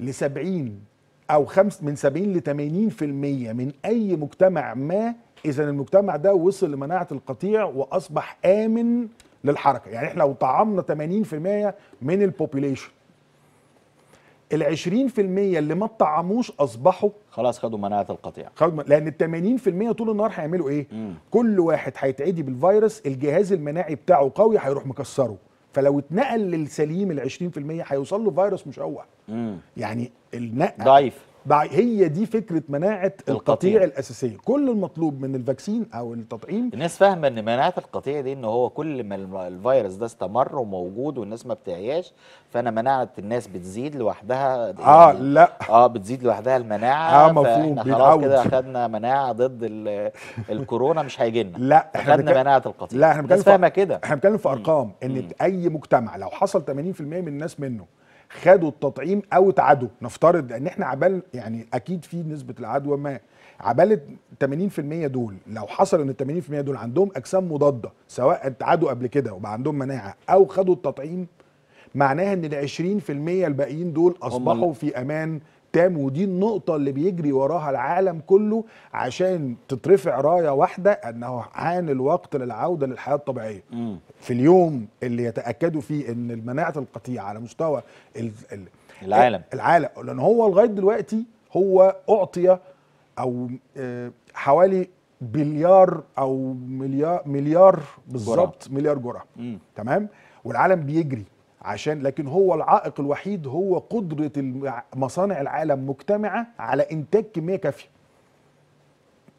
ل 70 او من 70 ل 80% من اي مجتمع ما، إذا المجتمع ده وصل لمناعة القطيع وأصبح آمن للحركة. يعني إحنا لو طعمنا 80% من البوبيليشن، ال 20% اللي ما اتطعموش أصبحوا خلاص خدوا مناعة القطيع، لأن ال 80% طول النهار هيعملوا إيه؟ كل واحد هيتعدي بالفيروس الجهاز المناعي بتاعه قوي هيروح مكسره، فلو اتنقل للسليم ال 20% هيوصل له فيروس مشوه. يعني النقل ضعيف. هي دي فكرة مناعة القطيع الأساسية. كل المطلوب من الفاكسين أو التطعيم، الناس فاهمة أن مناعة القطيع دي أنه هو كل ما الفيروس ده استمر وموجود والناس ما بتعياش، فأنا مناعة الناس بتزيد لوحدها. لا بتزيد لوحدها المناعة، مفهوم، خلاص كده أخدنا مناعة ضد الكورونا مش هيجيلنا. لا أخدنا مناعة القطيع. لا احنا بنتكلم فاهمة كده، احنا بنتكلم في أرقام أن أي مجتمع لو حصل 80% من الناس منه خدوا التطعيم او اتعدوا، نفترض ان احنا عبال يعني اكيد في نسبه العدوى ما، عبال 80% دول لو حصل ان ال 80% دول عندهم اجسام مضاده، سواء اتعدوا قبل كده وبقى عندهم مناعه او خدوا التطعيم، معناها ان ال 20% الباقيين دول اصبحوا في امان تام. ودي النقطه اللي بيجري وراها العالم كله عشان تترفع رايه واحده، انه حان الوقت للعوده للحياه الطبيعيه. في اليوم اللي يتاكدوا فيه ان مناعه القطيع على مستوى العالم، لان هو لغايه دلوقتي هو اعطي او حوالي بليار او مليار بالظبط، مليار جرعه، تمام، والعالم بيجري عشان، لكن هو العائق الوحيد هو قدرة مصانع العالم مجتمعة على إنتاج كمية كافية،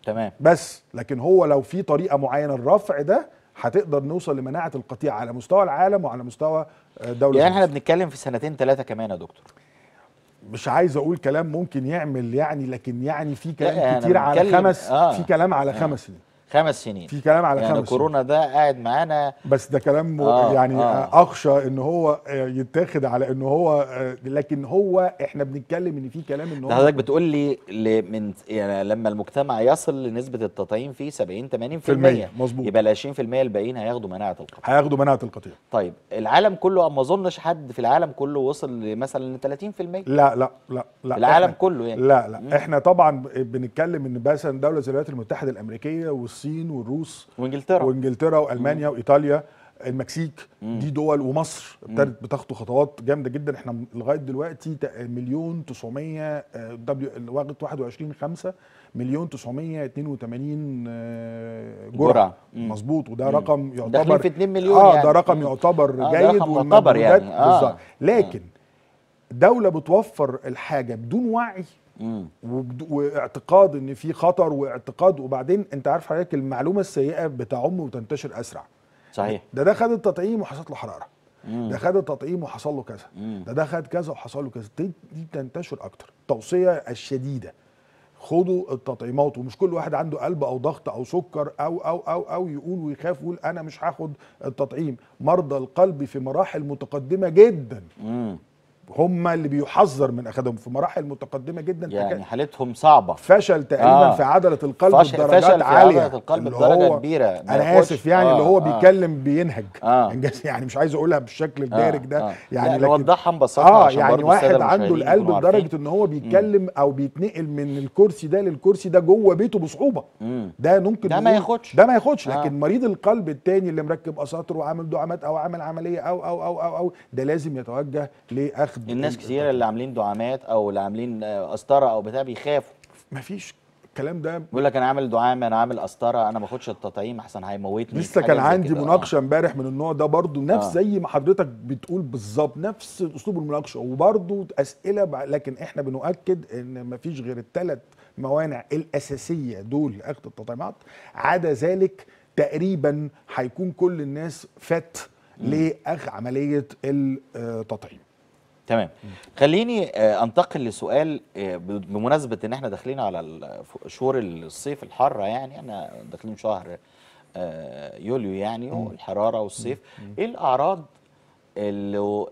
تمام، بس لكن هو لو في طريقة معينة الرفع ده هتقدر نوصل لمناعة القطيع على مستوى العالم وعلى مستوى دولة. يعني احنا بنتكلم في سنتين ثلاثة كمان يا دكتور. مش عايز اقول كلام ممكن يعمل يعني، لكن يعني في كلام كتير على خمس في كلام على 5 سنين. 5 سنين في كلام على يعني 5 سنين. كورونا ده قاعد معانا، بس ده كلام يعني اخشى ان هو يتاخد على ان هو، لكن هو احنا بنتكلم ان في كلام ان هو. حضرتك بتقول لي من يعني لما المجتمع يصل لنسبه التطعيم فيه 70 80%، مظبوط، يبقى ال 20% الباقيين هياخدوا مناعه القطيع. طيب العالم كله، ما اظنش حد في العالم كله وصل لمثلا 30%. لا لا لا لا العالم كله يعني لا لا احنا طبعا بنتكلم ان مثلا دوله زي الولايات المتحده الامريكيه الصين والروس وانجلترا والمانيا وايطاليا، المكسيك، دي دول، ومصر ابتدت بتاخد خطوات جامده جدا. احنا لغايه دلوقتي 1,900,000 لغايه 21/5 1,982,000 جرعه، مظبوط، وده رقم يعتبر داخلين في 2 مليون يعني. ده رقم يعتبر جيد والمعدات يعني. بالظبط. لكن دوله بتوفر الحاجه بدون وعي واعتقاد ان في خطر واعتقاد، وبعدين انت عارف حضرتك المعلومه السيئه بتعم وتنتشر اسرع. صحيح. ده خد التطعيم وحصلت له حراره، ده خد التطعيم وحصل له كذا، ده خد كذا وحصل له كذا، دي بتنتشر اكتر. التوصيه الشديده، خدوا التطعيمات، ومش كل واحد عنده قلب او ضغط او سكر او او او او يقول ويخاف ويقول انا مش هاخد التطعيم. مرضى القلب في مراحل متقدمه جدا هم اللي بيحذر من اخذهم في مراحل متقدمه جدا، يعني حالتهم صعبه، فشل تقريبا في عضله القلب بدرجات عاليه، فشل في عضله القلب بدرجه كبيره، انا اسف يعني اللي هو بيتكلم بينهج انجاز، يعني مش عايز اقولها بالشكل الدارج ده، يعني نوضحها ببساطه عشان يعني واحد عنده القلب لدرجه ان هو بيتكلم او بيتنقل من الكرسي ده للكرسي ده جوه بيته بصعوبه، ده ممكن ده ما ياخدش لكن مريض القلب الثاني اللي مركب اساطر وعامل دعامات او عامل عمليه او او او او, أو ده لازم يتوجه لاخذ. الناس كتير اللي عاملين دعامات او اللي عاملين قسطره او بتاع بيخافوا، مفيش الكلام ده، بيقول لك انا عامل دعامه انا عامل قسطره انا ما اخدش التطعيم احسن هيموتني. لسه كان عندي مناقشه امبارح من النوع ده برضو، نفس زي ما حضرتك بتقول بالظبط، نفس اسلوب المناقشه وبرضو اسئله، لكن احنا بنؤكد ان مفيش غير الثلاث موانع الاساسيه دول لاخذ التطعيمات، عدا ذلك تقريبا هيكون كل الناس فات لاخذ عمليه التطعيم. تمام. خليني انتقل لسؤال بمناسبه ان احنا داخلين على شهور الصيف الحاره، يعني احنا داخلين شهر يوليو يعني والحراره والصيف، ايه الاعراض اللي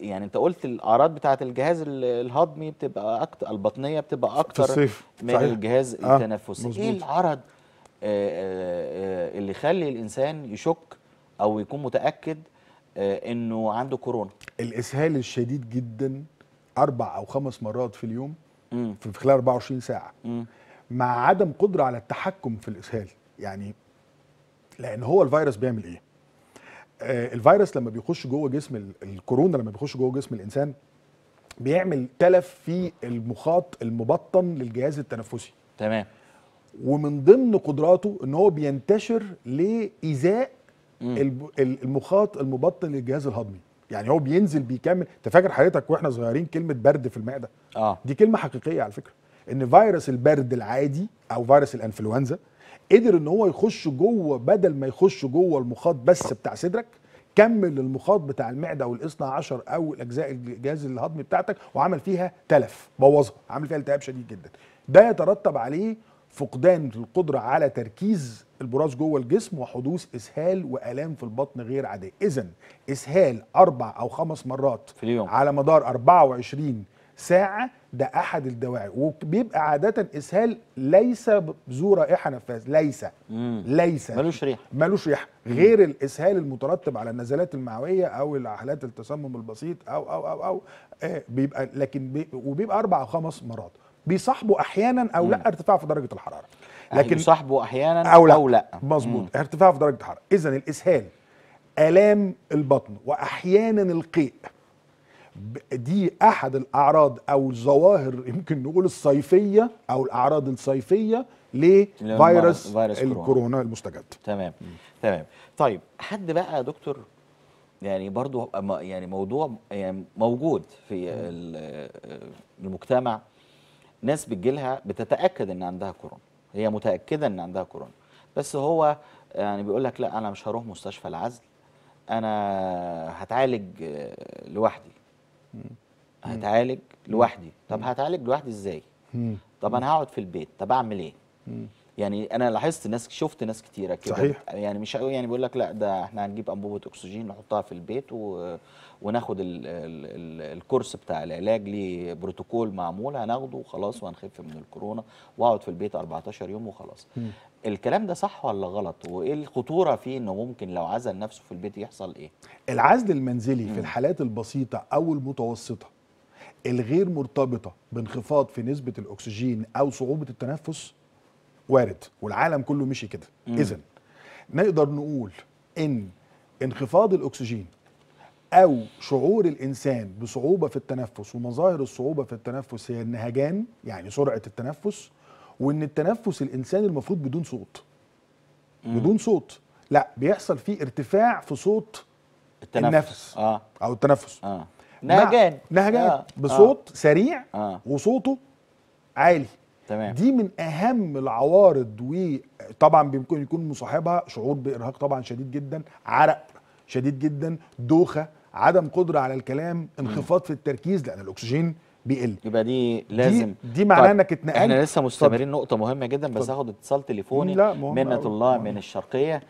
يعني انت قلت الاعراض بتاعه الجهاز الهضمي بتبقى اكتر، البطنيه بتبقى اكتر من الجهاز التنفسي، ايه العرض اللي يخلي الانسان يشك او يكون متاكد انه عنده كورونا؟ الاسهال الشديد جدا 4 أو 5 مرات في اليوم في خلال 24 ساعه مع عدم قدره على التحكم في الاسهال، يعني لان هو الفيروس بيعمل ايه؟ الفيروس لما بيخش جوه جسم الكورونا، لما بيخش جوه جسم الانسان بيعمل تلف في المخاط المبطن للجهاز التنفسي، تمام، ومن ضمن قدراته ان هو بينتشر لايذاء المخاط المبطن للجهاز الهضمي، يعني هو بينزل بيكمل. انت فاكر حضرتك واحنا صغيرين كلمه برد في المعده؟ دي كلمه حقيقيه على فكره، ان فيروس البرد العادي او فيروس الانفلونزا قدر ان هو يخش جوه، بدل ما يخش جوه المخاط بس بتاع صدرك، كمل المخاط بتاع المعده او الاثنى عشر او الاجزاء الجهاز الهضمي بتاعتك، وعمل فيها تلف، بوظها، عمل فيها التهاب شديد جدا. ده يترتب عليه فقدان القدره على تركيز البراز جوه الجسم وحدوث اسهال والام في البطن غير عاديه. اذا اسهال 4 أو 5 مرات في اليوم على مدار 24 ساعه ده احد الدواعي، وبيبقى عاده اسهال ليس ذو رائحه نفاذ، ليس ملوش ريحه غير الاسهال المترتب على النزلات المعويه او حالات التسمم البسيط او او او او بيبقى، لكن وبيبقى 4 أو 5 مرات بيصاحبه احيانا او لا ارتفاع في درجه الحراره، لكن بيصاحبه احيانا او لا مظبوط ارتفاع في درجه الحراره. اذا الاسهال، الام البطن، واحيانا القيء، دي احد الاعراض او الظواهر يمكن نقول الصيفيه او الاعراض الصيفيه لفيروس الكورونا المستجد. تمام تمام. طيب حد بقى يا دكتور يعني برضو يعني موضوع يعني موجود في المجتمع، ناس بتجيلها بتتاكد ان عندها كورونا، هي متاكده ان عندها كورونا، بس هو يعني بيقول لك لا انا مش هروح مستشفى العزل، انا هتعالج لوحدي، هتعالج لوحدي. طب هتعالج لوحدي ازاي؟ طب انا هقعد في البيت، طب اعمل ايه؟ يعني انا لاحظت ناس، شفت ناس كتيره كده، صحيح، يعني مش يعني بيقول لك لا ده احنا هنجيب انبوبه اكسجين نحطها في البيت وناخد الكورس بتاع العلاج، ليه بروتوكول معمول هناخده وخلاص وهنخف من الكورونا، واقعد في البيت 14 يوم وخلاص. الكلام ده صح ولا غلط؟ وايه الخطوره فيه، انه ممكن لو عزل نفسه في البيت يحصل ايه؟ العزل المنزلي في الحالات البسيطه او المتوسطه الغير مرتبطه بانخفاض في نسبه الاكسجين او صعوبه التنفس وارد، والعالم كله مشي كده. اذا نقدر نقول ان انخفاض الاكسجين او شعور الانسان بصعوبه في التنفس ومظاهر الصعوبه في التنفس هي النهجان، يعني سرعه التنفس، وان التنفس الانسان المفروض بدون صوت، بدون صوت، لا بيحصل فيه ارتفاع في صوت التنفس او التنفس، نهجان بصوت سريع وصوته عالي. تمام. دي من اهم العوارض، وطبعا بيمكن يكون مصاحبها شعور بارهاق طبعا شديد جدا، عرق شديد جدا، دوخه، عدم قدره على الكلام، انخفاض في التركيز لان الاكسجين بيقل. يبقى دي لازم، دي معناها انك اتنقلت. احنا لسه مستمرين، نقطه مهمه جدا، بس هاخد اتصال تليفوني منة الله من الشرقيه.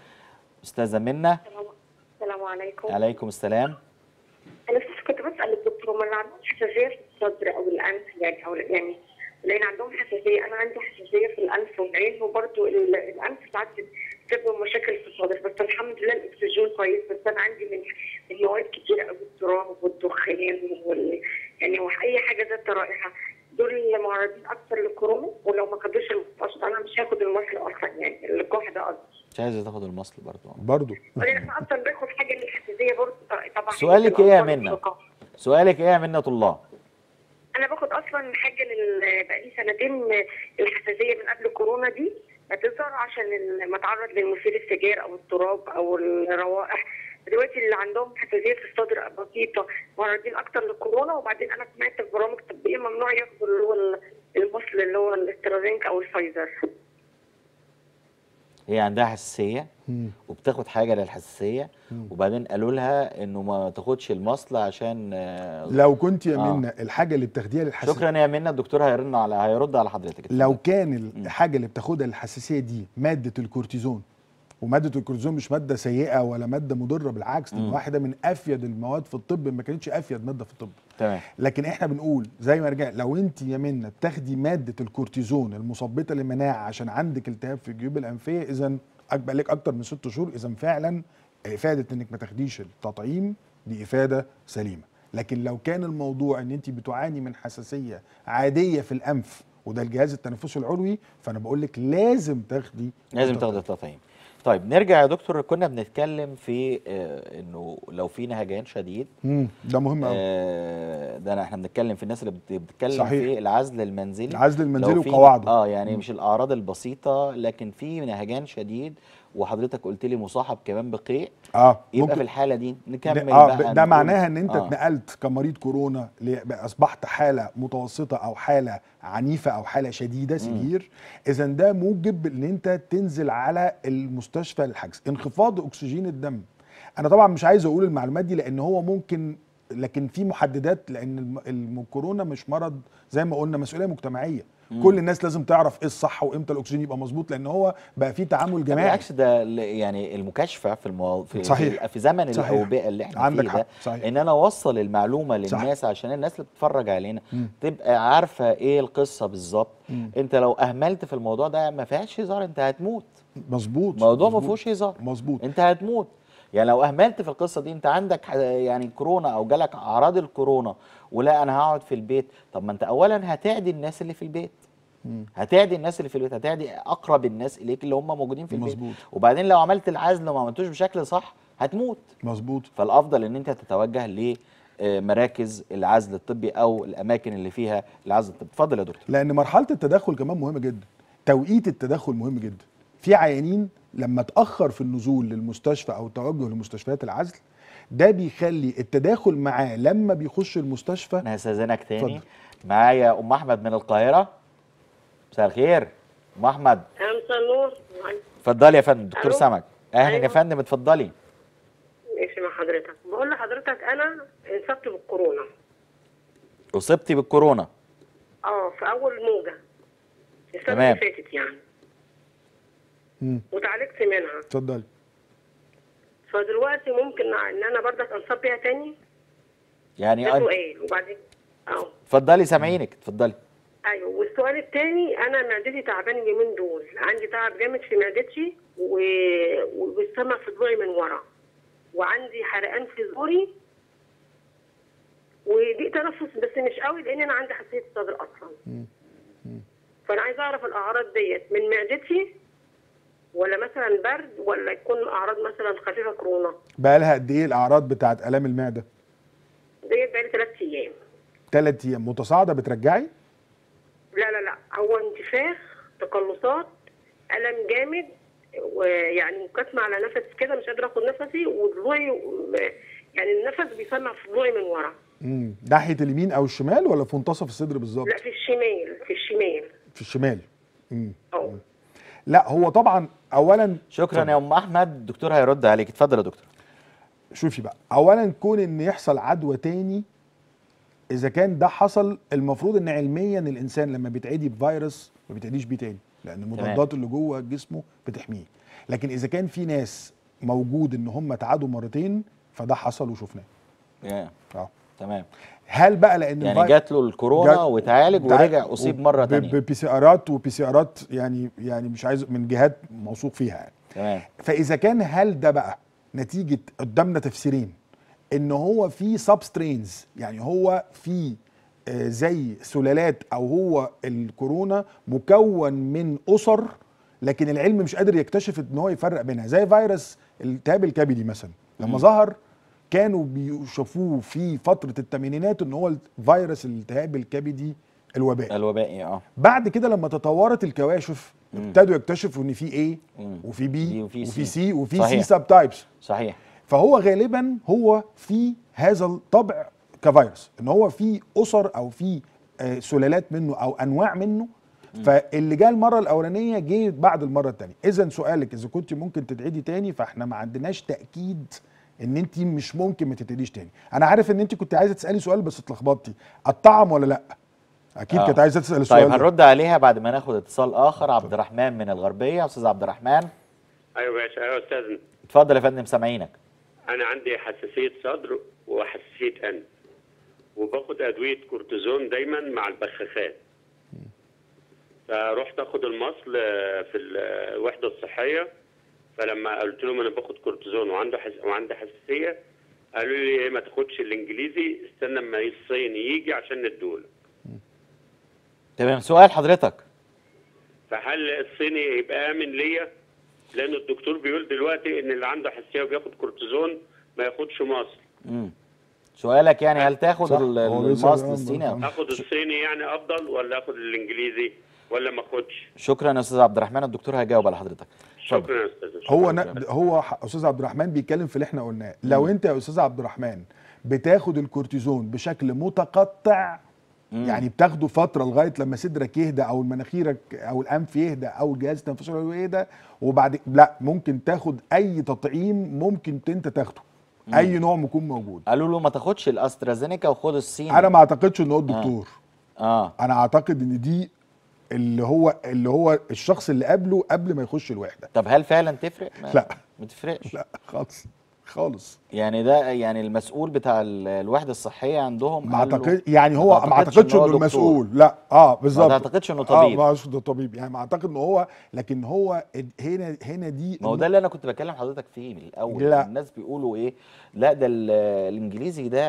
استاذه منة، السلام عليكم. وعليكم السلام. كنت بسال الدكتور ما عندهمش حساسيه في الصدر او الانف يعني او يعني لان عندهم حساسيه. انا عندي حساسيه في الانف والعين، وبرده الانف ساعات بتسبب مشاكل في الصدر، بس الحمد لله الاكسجين كويس. بس انا عندي من مواد كتيره قوي، التراب والدخان يعني واي حاجه ذات رائحه. دول معرضين اكثر للكورونا، ولو ما خدوش المصل انا مش هاخد المصل اصلا، يعني الكح ده قصدي مش عايزه تاخد المصل برضه انا اصلا باخد حاجه للحساسيه برضه طبعا. سؤالك ايه يا منى؟ سؤالك ايه يا منى الله؟ انا باخد اصلا حاجه بقالي سنتين الحساسيه من قبل كورونا دي بتظهر عشان ما اتعرض للمثير السجاير او التراب او الروائح. دلوقتي اللي عندهم حساسيه في الصدر بسيطه معرضين اكتر للكورونا. وبعدين انا سمعت في برامج طبيه ممنوع ياخدوا اللي هو المصل اللي هو الاسترازينيكا او الفايزر. هي عندها حساسيه وبتاخد حاجه للحساسيه، وبعدين قالوا لها انه ما تاخدش المصل عشان لو كنت يا منى الحاجه اللي بتاخديها للحساسيه. شكرا يا منى، الدكتور هيرد على حضرتك. لو كان الحاجه اللي بتاخدها للحساسيه دي ماده الكورتيزون، وماده الكورتيزون مش ماده سيئه ولا ماده مضره، بالعكس دي واحده من افيد المواد في الطب، ما كانتش افيد ماده في الطب. تمام. لكن احنا بنقول زي ما رجعت، لو انت يا منى بتاخدي ماده الكورتيزون المثبطه للمناعه عشان عندك التهاب في الجيوب الانفيه، اذا بقى لك اكتر من 6 شهور، اذا فعلا افاده انك ما تاخديش التطعيم دي افاده سليمه. لكن لو كان الموضوع ان انت بتعاني من حساسيه عاديه في الانف وده الجهاز التنفسي العلوي، فانا بقول لك لازم تاخدي التطعيم. طيب نرجع يا دكتور، كنا بنتكلم في انه لو في نهجان شديد ده مهم قوي. ده احنا بنتكلم في الناس اللي بتتكلم صحيح. في العزل المنزلي وقواعده يعني مش الاعراض البسيطه، لكن في نهجان شديد وحضرتك قلت لي مصاحب كمان بقيء، يبقى في الحاله دي نكمل بقى. ده معناها ان انت اتنقلت كمريض كورونا اصبحت حاله متوسطه او حاله عنيفه او حاله شديده سيفير، اذا ده موجب ان انت تنزل على المستشفى للحجز. انخفاض اكسجين الدم، انا طبعا مش عايز اقول المعلومات دي لان هو ممكن، لكن في محددات، لان الكورونا مش مرض زي ما قلنا، مسؤوليه مجتمعيه. كل الناس لازم تعرف ايه الصح وامتى الاكسجين يبقى مظبوط، لان هو بقى فيه تعامل جماعي. بالعكس ده يعني المكاشفه في زمن الاوبئه اللي احنا فيه ده، ان انا اوصل المعلومه للناس عشان الناس اللي بتتفرج علينا تبقى عارفه ايه القصه بالظبط. انت لو اهملت في الموضوع ده ما فيهاش هزار، انت هتموت. مظبوط، الموضوع ما فيهوش هزار، مظبوط، انت هتموت. يعني لو اهملت في القصه دي، انت عندك يعني كورونا او جالك اعراض الكورونا ولا انا هقعد في البيت، طب ما انت اولا هتعدي الناس اللي في البيت، هتعدي اقرب الناس اليك اللي هم موجودين في البيت. مظبوط. وبعدين لو عملت العزل وما عملتوش بشكل صح هتموت. مظبوط. فالافضل ان انت تتوجه لمراكز العزل الطبي او الاماكن اللي فيها العزل الطبي. اتفضل يا دكتور. لان مرحله التدخل كمان مهمه جدا، توقيت التدخل مهم جدا. في عيانين لما اتاخر في النزول للمستشفى او التوجه لمستشفيات العزل، ده بيخلي التداخل معاه لما بيخش المستشفى. انا هستاذنك تاني. معايا ام احمد من القاهره. مساء الخير ام احمد. مساء النور. اتفضلي يا فندم. دكتور سمك. اهلا يا فندم، اتفضلي. ماشي مع حضرتك. بقول لحضرتك انا اصبت بالكورونا. اصبتي بالكورونا؟ في اول موجه السنه اللي فاتت يعني، وتعالجت منها. اتفضلي. فدلوقتي ممكن ان انا برضك انصاب بيها تاني؟ يعني ده سؤال. وبعدين اتفضلي سامعينك، اتفضلي. ايوه. والسؤال التاني، انا معدتي تعبانه اليومين دول، عندي تعب جامد في معدتي وبستمع في ضلوعي من ورا، وعندي حرقان في زوري وضيق تنفس، بس مش قوي لان انا عندي حساسيه صدر اصلا. فانا عايزه اعرف الاعراض ديت من معدتي ولا مثلا برد ولا يكون اعراض مثلا خفيفه كورونا. بقى لها قد ايه الاعراض بتاعت الام المعده؟ ديت بقى لي 3 ايام. 3 ايام متصاعده بترجعي؟ لا، هو انتفاخ، تقلصات، الم جامد، ويعني مكاتمه على نفسي كده، مش قادره اخد نفسي، وضلوعي يعني النفس بيسمع في ضلوعي من ورا. ناحيه اليمين او الشمال ولا في منتصف الصدر بالظبط؟ لا، في الشمال. في الشمال. لا هو طبعا اولا. شكرا يا ام احمد. الدكتور هيرد عليك. اتفضل يا دكتور. شوفي بقى، اولا كون ان يحصل عدوى تاني، اذا كان ده حصل المفروض ان علميا الانسان لما بيتعدي بفيروس ما بيتعديش بيه تاني، لان المضادات اللي جوه جسمه بتحميه. لكن اذا كان في ناس موجود ان هم اتعادوا مرتين فده حصل وشفناه. تمام. هل بقى لان يعني جات له الكورونا وتعالج ورجع اصيب مره ثانيه ببي سي ارات يعني مش عايز من جهات موثوق فيها يعني. تمام. فاذا كان هل ده بقى نتيجه قدامنا تفسيرين، ان هو في سبسترينز، يعني هو في زي سلالات، او هو الكورونا مكون من اسر لكن العلم مش قادر يكتشف ان هو يفرق بينها، زي فيروس الالتهاب الكبدي مثلا لما ظهر كانوا بيشوفوه في فتره الثمانينات ان هو فيروس الالتهاب الكبدي الوبائي. بعد كده لما تطورت الكواشف ابتدوا يكتشفوا ان في ايه وفي بي وفي سي وفي سي سب تايبس. صحيح. فهو غالبا هو في هذا الطبع كفيروس، ان هو في اسر او في سلالات منه او انواع منه، فاللي جه المره الاولانيه جه بعد المره الثانيه. اذا سؤالك اذا كنت ممكن تتعدي تاني، فاحنا ما عندناش تاكيد ان انت مش ممكن ما تتعديش تاني. انا عارف ان انت كنت عايزه تسالي سؤال بس اتلخبطتي، الطعم ولا لا؟ اكيد كنت عايزه تسالي السؤال. طيب هنرد عليها بعد ما ناخد اتصال اخر. عبد الرحمن من الغربيه. استاذ عبد الرحمن. ايوه يا باشا. ايوه استاذنا. اتفضل يا فندم سامعينك. انا عندي حساسيه صدر وحساسيه أنف، وباخد ادويه كورتيزون دايما مع البخاخات. فروحت اخد المصل في الوحده الصحيه، فلما قلت لهم انا باخد كورتيزون وعندي حساسيه، قالوا لي ما تاخدش الانجليزي، استنى اما الصيني يجي عشان ندوله. تمام. سؤال حضرتك، فهل الصيني يبقى امن ليا؟ لان الدكتور بيقول دلوقتي ان اللي عنده حساسيه وبياخد كورتيزون ما ياخدش مصل. سؤالك يعني هل تاخد المصل الصيني؟ اخد الصيني يعني افضل، ولا اخد الانجليزي، ولا ما اخدش؟ شكرا يا استاذ عبد الرحمن. الدكتور هيجاوب على حضرتك. شكرا يا استاذ. هو استاذ عبد الرحمن بيتكلم في اللي احنا قلناه. لو انت يا استاذ عبد الرحمن بتاخد الكورتيزون بشكل متقطع، يعني بتاخده فتره لغايه لما صدرك يهدى او مناخيرك او الانف يهدى او الجهاز التنفسي يهدى، وبعد لا ممكن تاخد اي تطعيم ممكن انت تاخده، اي نوع يكون موجود. قالوا له ما تاخدش الاسترازينيكا وخد الصيني. انا ما اعتقدش ان هو الدكتور. انا اعتقد ان دي اللي هو الشخص اللي قبله قبل ما يخش الوحده. طب هل فعلا تفرق؟ لا ما تفرقش. لا خالص خالص. يعني ده يعني المسؤول بتاع الوحده الصحيه عندهم ما اعتقد، يعني هو ما اعتقدش انه المسؤول. لا بالظبط. ما اعتقدش انه طبيب. ما اعتقدش انه طبيب، يعني ما اعتقد انه هو، لكن هو هنا دي، ما هو ده اللي انا كنت بكلم حضرتك فيه من الاول. لا. الناس بيقولوا ايه، لا ده الانجليزي ده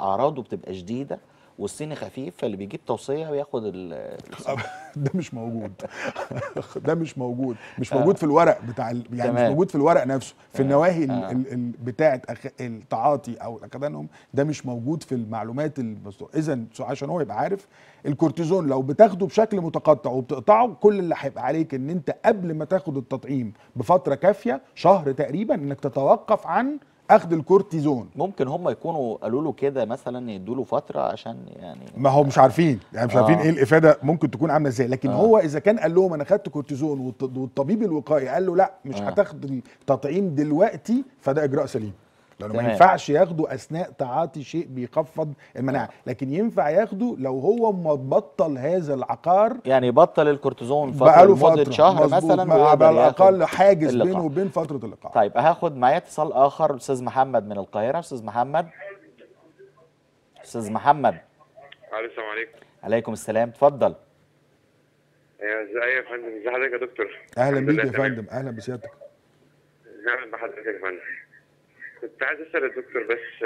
اعراضه بتبقى شديده والصيني خفيف، فاللي بيجيب توصيه وياخد ده مش موجود. ده مش موجود في الورق بتاع يعني مش موجود في الورق نفسه، في النواهي بتاعه التعاطي او الاخدانهم، ده مش موجود في المعلومات المصدوره. اذا عشان هو يبقى عارف، الكورتيزون لو بتاخده بشكل متقطع وبتقطعه، كل اللي هيبقى عليك ان انت قبل ما تاخد التطعيم بفتره كافيه، شهر تقريبا، انك تتوقف عن اخد الكورتيزون. ممكن هم يكونوا قالوا له كده مثلا يدوا له فتره عشان يعني ما هو مش عارفين، يعني مش عارفين ايه الافاده ممكن تكون عامله ازاي، لكن هو اذا كان قال لهم انا خدت كورتيزون والطبيب الوقائي قال له لا مش هتاخد التطعيم دلوقتي، فده اجراء سليم، لانه ما ينفعش ياخده اثناء تعاطي شيء بيخفض المناعه، لكن ينفع ياخده لو هو ما بطل هذا العقار، يعني يبطل الكورتيزون فتره شهر مثلا، على الاقل حاجز بينه وبين فتره الايقاع. طيب هاخد معايا اتصال اخر. استاذ محمد من القاهره. استاذ محمد. استاذ محمد. السلام عليكم. عليكم السلام. اتفضل. ازاي يا فندم؟ ازي حضرتك يا دكتور؟ اهلا بيك يا فندم. اهلا بسيادتك. اهلا بحضرتك يا فندم. كنت عايز اسال الدكتور بس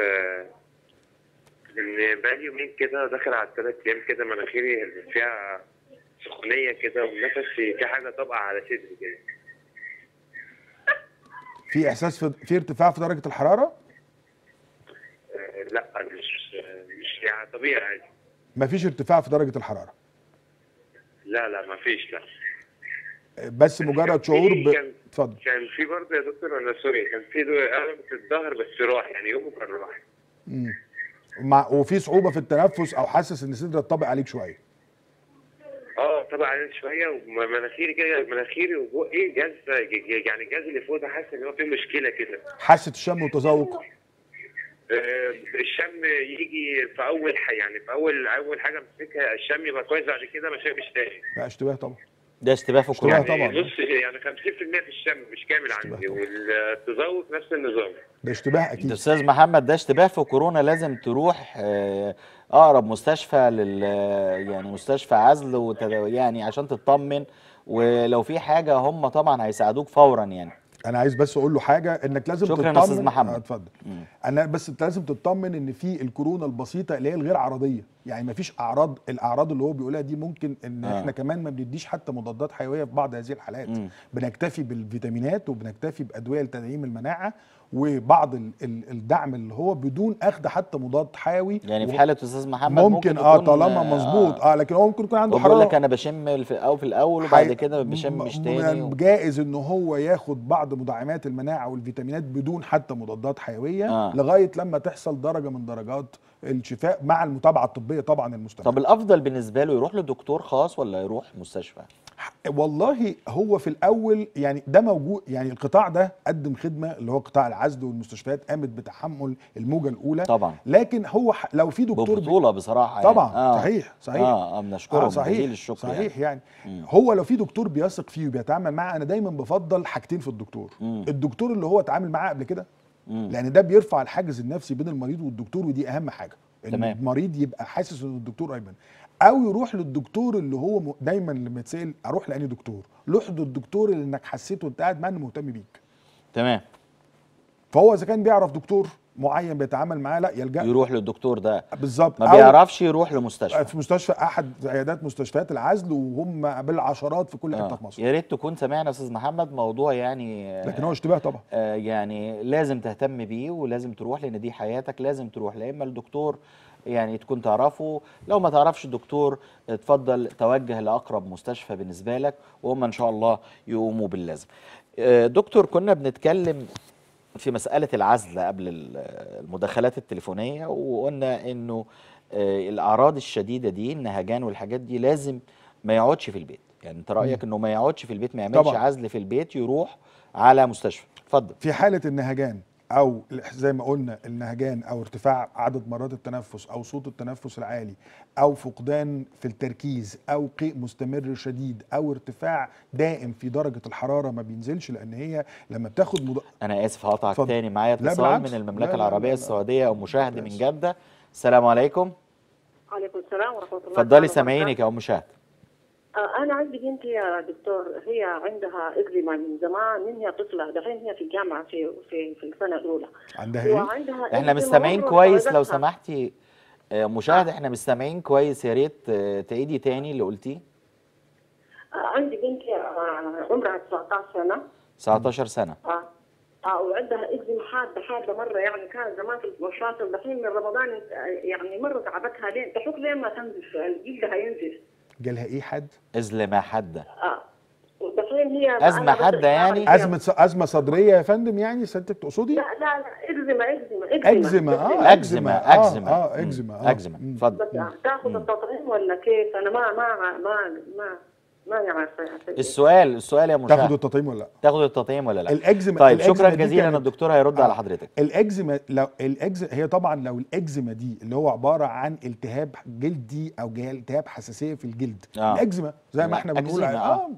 ان بقالي يومين كده داخل على ال3 ايام كده مناخيري فيها سخونيه كده، ونفسي في حاجه طابقه على صدري كده، في احساس في ارتفاع في درجه الحراره؟ لا مش يعني طبيعي عادي. مفيش ارتفاع في درجه الحراره؟ لا مفيش. لا بس مجرد شعور اتفضل. كان في برضه يا دكتور، انا سوري، كان في الم في الظهر بس راح، يعني يومه كان راح. وفي صعوبه في التنفس، او حاسس ان صدرك طابق عليك شويه؟ طابق عليك شويه، ومناخيري كده، مناخيري وبقي جاز، يعني الجاز اللي فوق ده حاسس ان هو في مشكله كده. حاسه الشم والتذوق؟ الشم يجي في اول حاجه، يعني في اول حاجه بمسكها الشم يبقى كويس، بعد كده ما شايفش تاني. بقى اشتباه طبعا. ده اشتباه في الكورونا طبعا. بص يعني 50% في الشم مش كامل عندي، والتذوق نفس النظام. ده اشتباه اكيد استاذ محمد، ده اشتباه في كورونا. لازم تروح اقرب مستشفى يعني مستشفى عزل يعني عشان تطمن، ولو في حاجه هم طبعا هيساعدوك فورا. يعني انا عايز بس اقول له حاجه، انك لازم تطمن. شكرا يا استاذ محمد. اتفضل. انا بس انت لازم تطمن ان في الكورونا البسيطه اللي هي الغير عرضيه، يعني ما فيش اعراض. الاعراض اللي هو بيقولها دي ممكن ان احنا كمان ما بنديش حتى مضادات حيويه في بعض هذه الحالات. بنكتفي بالفيتامينات وبنكتفي بادويه لتنعيم المناعه وبعض الدعم اللي هو بدون اخذ حتى مضاد حيوي. يعني في حاله استاذ محمد ممكن طالما مظبوط لكن هو ممكن يكون عنده حراره. بيقول لك انا بشم في الاول وبعد كده ما بشمش تاني. جائز ان هو ياخد بعض مدعمات المناعه والفيتامينات بدون حتى مضادات حيويه لغايه لما تحصل درجه من درجات الشفاء مع المتابعه الطبيه طبعا المستمره. طب الافضل بالنسبه له يروح لدكتور خاص ولا يروح مستشفى؟ والله هو في الاول يعني ده موجود، يعني القطاع ده قدم خدمه اللي هو قطاع العزل والمستشفيات قامت بتحمل الموجه الاولى طبعا. لكن هو لو في دكتور بطوله بصراحه طبعا يعني. صحيح بنشكره جزيل الشكر صحيح يعني. هو لو في دكتور بيثق فيه وبيتعامل معاه، انا دايما بفضل حاجتين في الدكتور. الدكتور اللي هو اتعامل معاه قبل كده، لان ده بيرفع الحاجز النفسي بين المريض والدكتور، ودي اهم حاجه ان المريض يبقى حاسس ان الدكتور ايمن. او يروح للدكتور اللي هو دايما لما يتسال اروح لاني دكتور، روح للدكتور اللي انك حسيته انت قاعد معاه انه مهتم بيك. تمام. فهو اذا كان بيعرف دكتور معين بيتعامل معاه لا يلجأ يروح للدكتور ده بالظبط. ما بيعرفش يروح لمستشفى، في مستشفى احد عيادات مستشفيات العزل وهم بالعشرات في كل حته في مصر. يا ريت تكون سمعنا استاذ محمد، موضوع يعني لكن هو اشتباه طبعا. يعني لازم تهتم بيه ولازم تروح، لان دي حياتك لازم تروح، لا اما لدكتور يعني تكون تعرفه، لو ما تعرفش الدكتور اتفضل توجه لاقرب مستشفى بالنسبه لك، وهم ان شاء الله يقوموا باللازم. دكتور كنا بنتكلم في مسألة العزل قبل المداخلات التليفونية، وقلنا انه الأعراض الشديدة دي النهجان والحاجات دي لازم ما يقعدش في البيت. يعني انت رأيك انه ما يقعدش في البيت، ما يعملش عزل في البيت، يروح على مستشفى. اتفضل. في حالة النهجان او زي ما قلنا النهجان او ارتفاع عدد مرات التنفس او صوت التنفس العالي او فقدان في التركيز او قيء مستمر شديد او ارتفاع دائم في درجه الحراره ما بينزلش، لان هي لما بتاخد انا اسف هقطعك تاني. معايا اتصال من المملكه العربيه السعوديه او مشاهد من جده. السلام عليكم. وعليكم السلام ورحمه الله. اتفضلي سامعينك يا ام مشاهد. انا عندي بنتي يا دكتور، هي عندها اكزيما من زمان، من هي طفله، دحين هي في الجامعه في السنه الاولى عندها ايه؟ احنا مستمعين كويس لو سمحتي مشاهد، احنا مستمعين كويس، يا ريت تعيدي تاني اللي قلتيه. عندي بنتي عمرها 19 سنه. 19 سنه وعندها اكزيما حاده مره، يعني كان زمان في الوشاطه، دحين من رمضان يعني مره تعبتها. ليه؟ تحوك ليه ما تنزف جلدها ينزف. جالها ايه حد؟ ازمه حاده. ودحين هي ازمه حاده يعني ازمه صدريه يا فندم، يعني سيادتك تقصدي؟ لا لا اكزيما. اتفضل. تاخد التطعيم ولا كيف؟ انا ما عارفه. السؤال يا مشاهد، تاخد التطعيم ولا لا؟ تاخد التطعيم ولا لا؟ الاكزيما. طيب شكرا جزيلا، انا الدكتور هيرد على حضرتك. الاكزيما هي طبعا لو الاكزيما دي اللي هو عباره عن التهاب جلدي او التهاب حساسيه في الجلد. الاكزيما زي ما احنا بنقول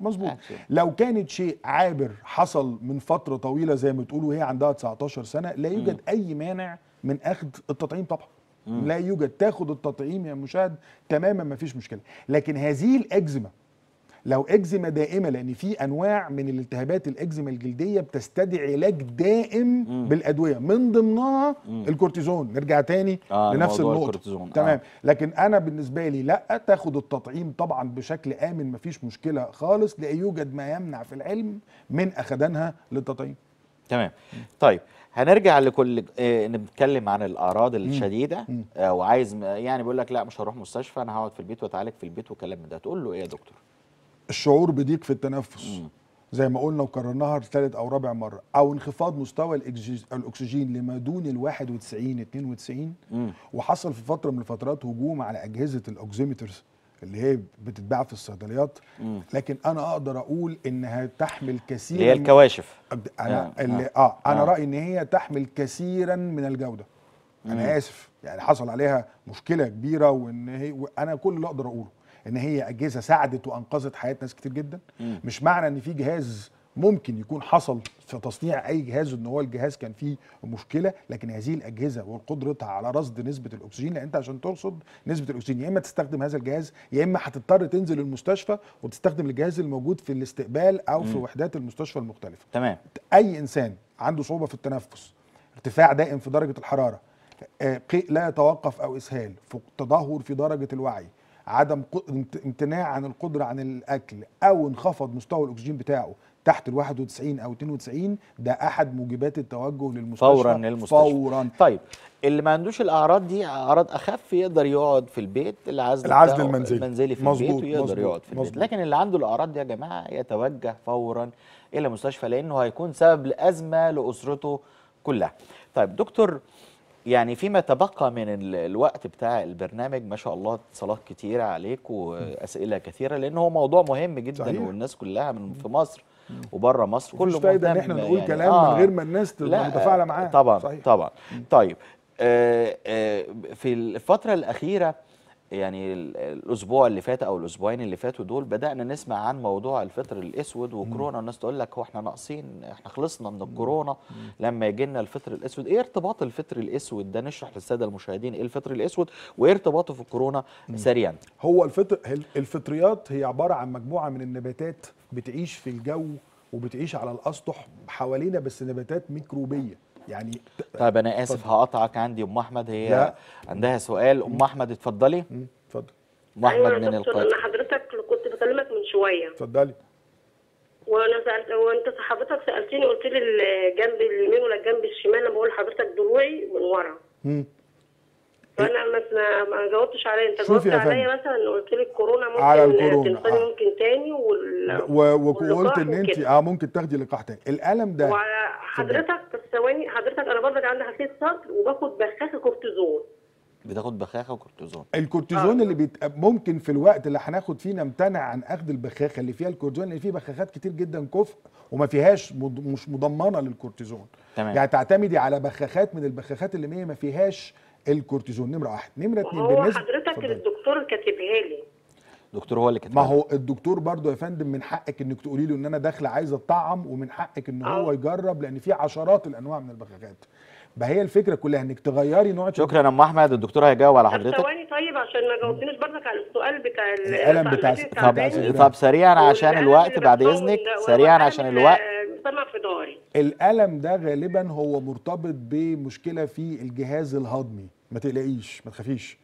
مظبوط. لو كانت شيء عابر حصل من فتره طويله زي ما بتقولوا هي عندها 19 سنه، لا يوجد اي مانع من اخذ التطعيم طبعا. لا يوجد، تاخد التطعيم يا مشاهد تماما ما فيش مشكله. لكن هذه الاكزيما لو اكزيما دائمه، لان في انواع من الالتهابات الاكزيما الجلديه بتستدعي علاج دائم بالادويه، من ضمنها الكورتيزون. نرجع تاني لنفس النقطه. تمام. لكن انا بالنسبه لي لا، تاخد التطعيم طبعا بشكل امن مفيش مشكله خالص، لا يوجد ما يمنع في العلم من اخذانها للتطعيم. تمام. طيب هنرجع لكل نتكلم عن الاعراض الشديده، وعايز يعني بيقول لك لا مش هروح مستشفى، انا هقعد في البيت واتعالج في البيت والكلام ده، تقول له ايه يا دكتور؟ الشعور بضيق في التنفس زي ما قلنا وكررناها ثالث او رابع مره، او انخفاض مستوى الاكسجين لما دون ال 91 92 وحصل في فتره من الفترات هجوم على اجهزه الاوكسيمترز اللي هي بتتباع في الصيدليات. لكن انا اقدر اقول انها تحمل كثيرا، اللي هي الكواشف. انا انا رايي ان هي تحمل كثيرا من الجوده. انا اسف يعني حصل عليها مشكله كبيره، وان هي، وانا كل اللي اقدر اقوله ان هي اجهزه ساعدت وانقذت حياه ناس كتير جدا. مش معنى ان في جهاز ممكن يكون حصل في تصنيع اي جهاز ان هو الجهاز كان فيه مشكله، لكن هذه الاجهزه وقدرتها على رصد نسبه الاكسجين، لان انت عشان ترصد نسبه الاكسجين يا اما تستخدم هذا الجهاز يا اما هتضطر تنزل المستشفى وتستخدم الجهاز الموجود في الاستقبال او في وحدات المستشفى المختلفه. تمام. اي انسان عنده صعوبه في التنفس، ارتفاع دائم في درجه الحراره، قيء لا يتوقف او اسهال، تدهور في درجه الوعي، عدم امتناع عن القدره عن الاكل، او انخفض مستوى الاكسجين بتاعه تحت ال 91 او 92، ده احد موجبات التوجه للمستشفى فورا. طيب اللي ما عندوش الاعراض دي، اعراض اخف، يقدر يقعد في البيت، العزل المنزلي في البيت، ويقدر يقعد في البيت. لكن اللي عنده الاعراض دي يا جماعه يتوجه فورا الى مستشفى، لانه هيكون سبب لازمه لاسرته كلها. طيب دكتور، يعني فيما تبقى من الوقت بتاع البرنامج، ما شاء الله اتصالات كتيره عليك واسئله كثيره، لان هو موضوع مهم جدا. صحيح. والناس كلها في مصر وبره مصر كله مش فايده ان احنا نقول يعني كلام من غير ما الناس تبقى متفاعله معاه. طبعا. صحيح. طبعا. طيب في الفتره الاخيره، يعني الاسبوع اللي فات او الاسبوعين اللي فاتوا دول، بدانا نسمع عن موضوع الفطر الاسود وكورونا. الناس تقول لك هو احنا ناقصين، احنا خلصنا من الكورونا لما يجي لنا الفطر الاسود. ايه ارتباط الفطر الاسود ده؟ نشرح للساده المشاهدين ايه الفطر الاسود وايه ارتباطه في الكورونا سريعا. هو الفطريات هي عباره عن مجموعه من النباتات بتعيش في الجو وبتعيش على الاسطح حوالينا، بس نباتات ميكروبيه يعني. طيب انا اسف هقطعك، عندي ام احمد هي عندها سؤال. ام احمد اتفضلي. اتفضل. ام احمد من القاهره. انا حضرتك كنت بكلمك من شويه. اتفضلي. وانا سالت، وانت حضرتك سالتني قلت لي الجنب اليمين ولا الجنب الشمال، انا بقول لحضرتك دروعي من ورا. فانا ما جاوبتش عليا. انت جاوبت عليا مثلا قلت لي الكورونا ممكن تنقذني ممكن تاني، وقلت ان انت ممكن تاخدي لقاح تاني. الالم ده وعلى حضرتك ثواني. حضرتك انا برضك عندي حساسيه صدر وباخد بخاخه كورتيزون. بتاخد بخاخه وكورتيزون. الكورتيزون اللي ممكن في الوقت اللي هناخد فيه نمتنع عن اخذ البخاخه اللي فيها الكورتيزون، اللي فيه بخاخات كتير جدا كفء وما فيهاش مش مضمنه للكورتيزون. تمام. يعني تعتمدي على بخاخات من البخاخات اللي هي ما فيهاش الكورتيزون. نمره واحد. نمره اتنين، هو حضرتك الدكتور كاتبها لي. الدكتور هو اللي كاتبها. ما هو الدكتور برضه يا فندم من حقك انك تقولي له ان انا داخله عايزه اطعم، ومن حقك ان هو يجرب، لان في عشرات الانواع من البخاخات. فهي الفكره كلها انك تغيري نوع. شكرا يا ام احمد. الدكتور هيجاوب على حضرتك. ثواني طيب عشان ما جاوبتنيش برضك على السؤال بتاع الالم بتاع. طب سريعا عشان الوقت بعد اذنك، سريعا عشان الوقت. الالم ده غالبا هو مرتبط بمشكله في الجهاز الهضمي، ما تقلقيش ما تخافيش.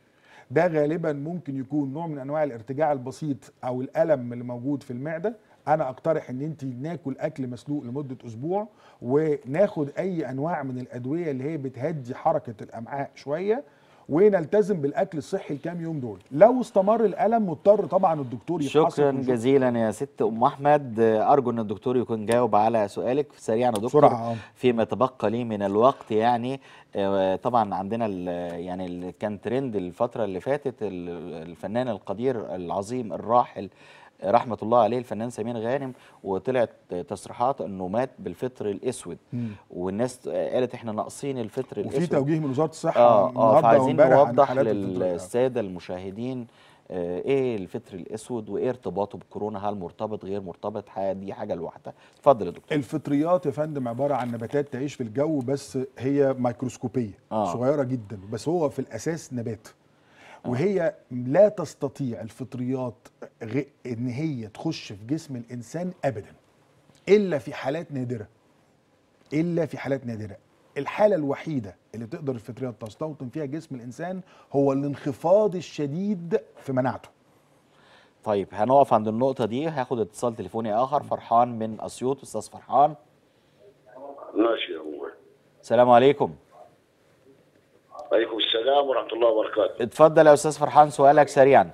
ده غالبا ممكن يكون نوع من انواع الارتجاع البسيط او الالم اللي موجود في المعده. انا اقترح ان انت ناكل اكل مسلوق لمده اسبوع، وناخد اي انواع من الادويه اللي هي بتهدي حركه الامعاء شويه، ونلتزم بالاكل الصحي الكام يوم دول. لو استمر الالم مضطر طبعا الدكتور يفحص. شكرا جزيلا يا ست ام احمد. ارجو ان الدكتور يكون جاوب على سؤالك سريعا يا دكتور فيما تبقى لي من الوقت. يعني طبعا عندنا يعني كان ترند الفتره اللي فاتت الفنان القدير العظيم الراحل رحمة الله عليه، الفنان سمير غانم، وطلعت تصريحات انه مات بالفطر الاسود. والناس قالت احنا ناقصين الفطر الاسود، وفي توجيه من وزارة الصحة فعايزين نوضح للسادة المشاهدين ايه الفطر الاسود وايه ارتباطه بالكورونا، هل مرتبط غير مرتبط، دي حاجه لوحدها. اتفضل يا دكتور. الفطريات يا فندم عباره عن نباتات تعيش في الجو، بس هي ميكروسكوبيه صغيره جدا، بس هو في الاساس نبات. وهي لا تستطيع الفطريات ان هي تخش في جسم الانسان ابدا، الا في حالات نادره. الحاله الوحيده اللي تقدر الفطريات تستوطن فيها جسم الانسان هو الانخفاض الشديد في مناعته. طيب هنقف عند النقطه دي، هاخد اتصال تليفوني اخر. فرحان من اسيوط. استاذ فرحان. ماشي يا عمر. السلام عليكم. وعليكم السلام ورحمة الله وبركاته. اتفضل يا أستاذ فرحان سؤالك سريعا.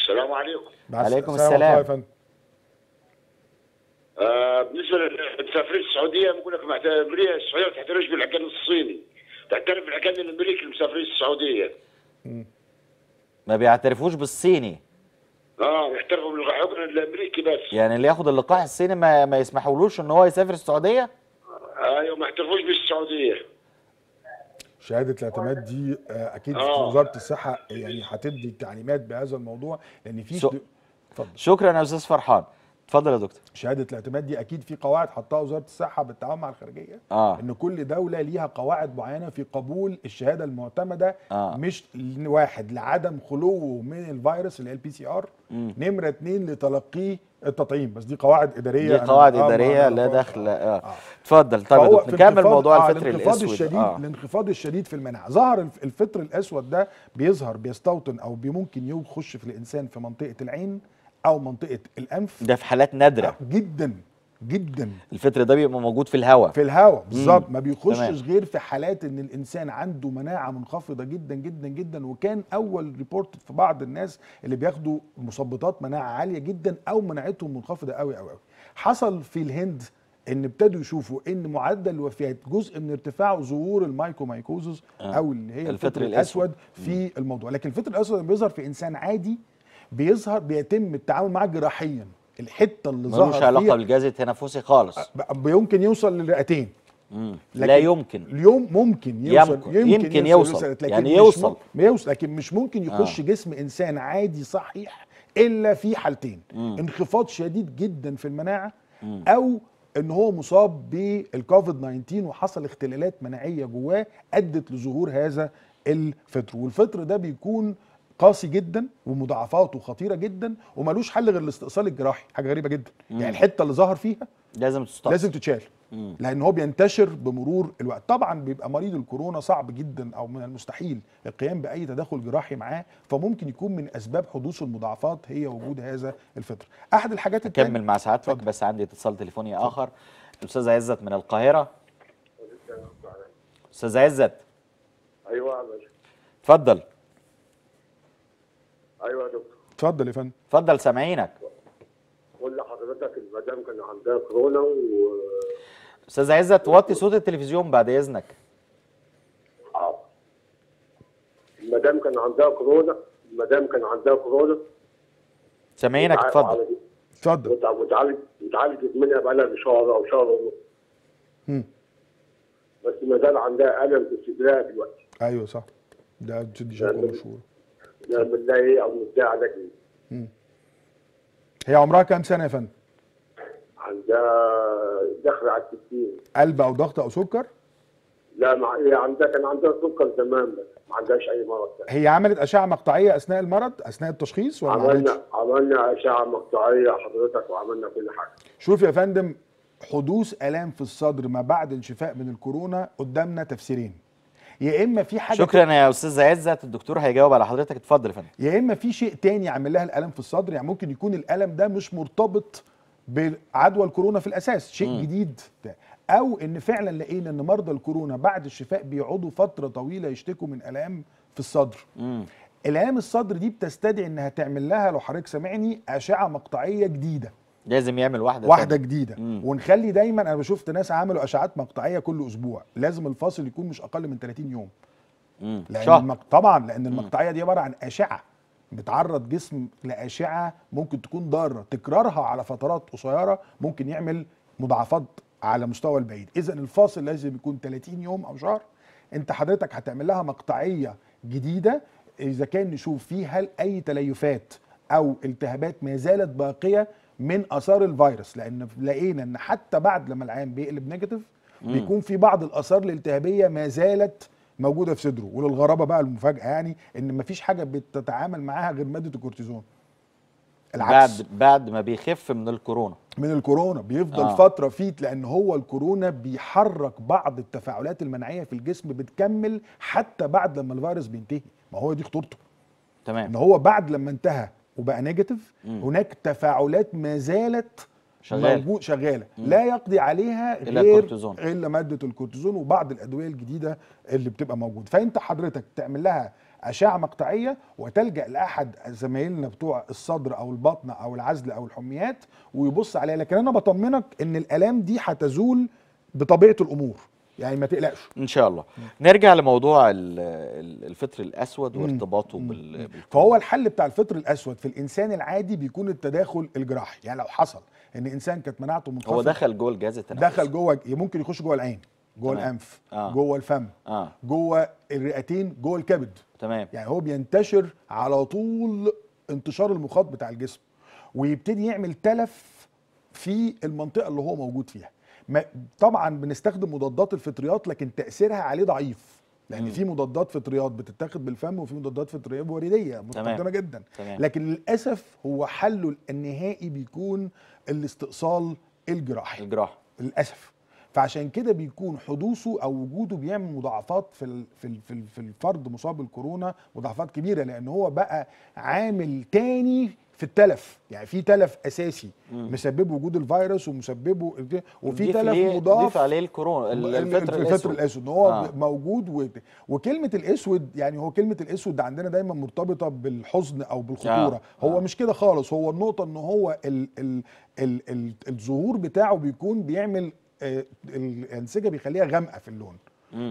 السلام عليكم. وعليكم السلام. بالنسبة للمسافرين السعودية، بقول لك الجمهورية السعودية ما تعترفش بالعقل الصيني، تعترف بالعقل الأمريكي. المسافرين السعودية ما بيعترفوش بالصيني. بيعترفوا بالعقل الأمريكي بس. يعني اللي ياخد اللقاح الصيني ما يسمحولوش إن هو يسافر السعودية؟ أيوه ما يعترفوش بالسعودية. شهاده الاعتماد دي اكيد وزاره الصحه يعني هتدي تعليمات بهذا الموضوع، لان في اتفضل. شكرا يا استاذ فرحان، اتفضل يا دكتور. شهاده الاعتماد دي اكيد في قواعد حطها وزاره الصحه بالتعاون مع الخارجيه، ان كل دوله ليها قواعد معينه في قبول الشهاده المعتمده، مش واحد لعدم خلوه من الفيروس اللي هي الPCR، نمره 2 لتلقيه التطعيم، بس دي قواعد اداريه، دي قواعد اداريه لا دخل. اتفضل. طيب يا دكتور نكمل موضوع الفطر الاسود. الانخفاض الشديد في المناعه، ظهر الفطر الاسود ده بيظهر بيستوطن او ممكن يخش في الانسان في منطقه العين او منطقه الانف، ده في حالات نادره جدا جدا. الفطر ده بيبقى موجود في الهواء، في الهواء بالظبط، ما بيخشش غير في حالات ان الانسان عنده مناعه منخفضه جدا جدا جدا. وكان اول ريبورت في بعض الناس اللي بياخدوا مثبطات مناعه عاليه جدا او مناعتهم منخفضه قوي قوي قوي. حصل في الهند ان ابتدوا يشوفوا ان معدل الوفيات جزء من ارتفاع ظهور المايكومايكوزز او اللي هي الفطر الاسود في الموضوع. لكن الفطر الاسود بيظهر في انسان عادي، بيظهر بيتم التعامل معاه جراحيا، الحته اللي ظهر ملوش علاقه بالجهاز التنفسي خالص، يمكن يوصل للرئتين. لا يمكن اليوم ممكن يوصل يمكن يوصل يعني يوصل لكن مش ممكن يخش جسم انسان عادي صحيح الا في حالتين، انخفاض شديد جدا في المناعه او ان هو مصاب بالكوفيد 19 وحصل اختلالات مناعيه جواه ادت لظهور هذا الفطر. والفطر ده بيكون قاسي جدا ومضاعفاته خطيره جدا ومالوش حل غير الاستئصال الجراحي. حاجه غريبه جدا، يعني الحته اللي ظهر فيها لازم تتشال، لان هو بينتشر بمرور الوقت. طبعا بيبقى مريض الكورونا صعب جدا او من المستحيل القيام باي تدخل جراحي معاه، فممكن يكون من اسباب حدوث المضاعفات هي وجود هذا الفطر. احد الحاجات التانية اكمل مع سعادتك بس عندي اتصال تليفوني اخر. الاستاذ عزت من القاهره. استاذ عزت. ايوه يا باشا. اتفضل. ايوه يا دكتور. اتفضل يا فندم. اتفضل سامعينك. قول لحضرتك المدام كان عندها كورونا و استاذ عزت توطي صوت التلفزيون بعد اذنك. المدام كان عندها كورونا، سامعينك. اتفضل. اتفضل. اتعالجت منها بقى لها شهر او شهر ونص. بس ما زال عندها الم في صدرها دلوقتي. ايوه صح. ده بتدي شكوى مشهوره. نعمل لها ايه او نديها علاج ايه؟ هي عمرها كام سنه يا فندم؟ عندها دخل على ال 60. قلب او ضغط او سكر؟ لا، مع هي عندها كان عندها سكر زمان بس ما عندهاش اي مرض تاني. هي عملت اشعه مقطعيه اثناء المرض اثناء التشخيص ولا ما عملتش؟ عملنا اشعه مقطعيه حضرتك وعملنا كل حاجه. شوف يا فندم، حدوث الام في الصدر ما بعد الشفاء من الكورونا قدامنا تفسيرين. يا اما في حاجه، شكرا يا استاذ عزت، الدكتور هيجاوب على حضرتك. اتفضل يا فندم. يا اما في شيء تاني عامل لها الالم في الصدر، يعني ممكن يكون الالم ده مش مرتبط بعدوى الكورونا في الاساس، شيء جديد ده. او ان فعلا لقينا ان مرضى الكورونا بعد الشفاء بيقعدوا فتره طويله يشتكوا من الام في الصدر. الام الصدر دي بتستدعي انها تعمل لها، لو حضرتك سامعني، اشعه مقطعيه جديده. لازم يعمل واحدة جديدة. ونخلي دايما، انا شفت ناس عملوا اشعات مقطعية كل اسبوع، لازم الفاصل يكون مش اقل من 30 يوم. طبعا لان المقطعية دي عبارة عن اشعة بتعرض جسم لاشعة ممكن تكون ضارة، تكرارها على فترات قصيرة ممكن يعمل مضاعفات على مستوى البعيد. اذا الفاصل لازم يكون 30 يوم او شهر. انت حضرتك هتعمل لها مقطعية جديدة اذا كان نشوف فيها هل اي تليفات او التهابات ما زالت باقية من اثار الفيروس، لان لقينا ان حتى بعد لما العيان بيقلب نيجاتيف بيكون في بعض الاثار الالتهابيه ما زالت موجوده في صدره. وللغرابه بقى المفاجاه، يعني ان مفيش حاجه بتتعامل معاها غير ماده الكورتيزون. العكس بعد ما بيخف من الكورونا بيفضل فتره فيه، لان هو الكورونا بيحرك بعض التفاعلات المناعيه في الجسم بتكمل حتى بعد لما الفيروس بينتهي. ما هو دي خطورته، تمام، ان هو بعد لما انتهى وبقى نيجاتيف هناك تفاعلات ما زالت شغاله لا يقضي عليها غير الا ماده الكورتيزون وبعض الادويه الجديده اللي بتبقى موجوده. فانت حضرتك تعمل لها اشعه مقطعيه وتلجا لاحد زمايلنا بتوع الصدر او البطن او العزل او الحميات ويبص عليها. لكن انا بطمنك ان الالام دي هتزول بطبيعه الامور، يعني ما تقلقش ان شاء الله. نرجع لموضوع الفطر الاسود وارتباطه فهو الحل بتاع الفطر الاسود في الانسان العادي بيكون التداخل الجراحي. يعني لو حصل ان انسان كانت مناعته منخفضه، هو دخل جوه الجهاز التنفسي، دخل جوه، ممكن يخش جوه العين، جوه الانف، جوه الفم، جوه الرئتين، جوه الكبد. تمام. يعني هو بينتشر على طول انتشار المخاط بتاع الجسم، ويبتدي يعمل تلف في المنطقه اللي هو موجود فيها. طبعا بنستخدم مضادات الفطريات، لكن تاثيرها عليه ضعيف، لان في مضادات فطريات بتتاخد بالفم، وفي مضادات فطريات ورديه مستخدمه جدا. تمام. لكن للاسف هو حله النهائي بيكون الاستئصال الجراحي للاسف. فعشان كده بيكون حدوثه او وجوده بيعمل مضاعفات في الفرد مصاب بالكورونا، مضاعفات كبيره، لان هو بقى عامل تاني في التلف. يعني في تلف اساسي مسببه وجود الفيروس، ومسببه وفي تلف مضاعف ضيف عليه الكورونا، الفطر الاسود، ان هو موجود. وكلمه الاسود، يعني هو كلمه الاسود عندنا دايما مرتبطه بالحزن او بالخطوره. هو مش كده خالص. هو النقطه ان هو الظهور بتاعه بيكون بيعمل الانسجه بيخليها غامقه في اللون،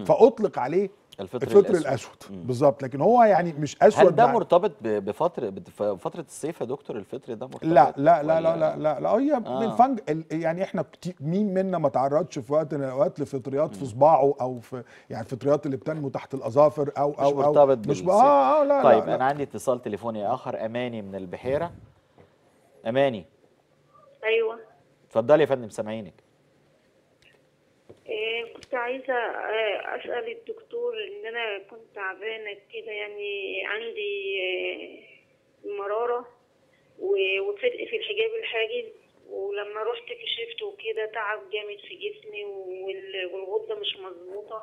فاطلق عليه الفطر الاسود بالظبط. لكن هو يعني مش اسود. هل ده مرتبط بفتره الصيف يا دكتور؟ الفطر ده مرتبط؟ لا لا لا لا لا لا لا. هي من الفنج، يعني احنا مين منا ما تعرضش في وقت من الاوقات لفطريات في صباعه، او في يعني الفطريات اللي بتنمو تحت الاظافر او او مش مرتبط بالصيف. لا. طيب لا. انا عندي اتصال تليفوني اخر. اماني من البحيره. اماني. ايوه اتفضلي يا فندم، سامعينك. كنت عايزة أسأل الدكتور إن أنا كنت تعبانة كده، يعني عندي مرارة وفدق في الحجاب الحاجز، ولما رحت كشفت وكده تعب جامد في جسمي، والغدة مش مظبوطة،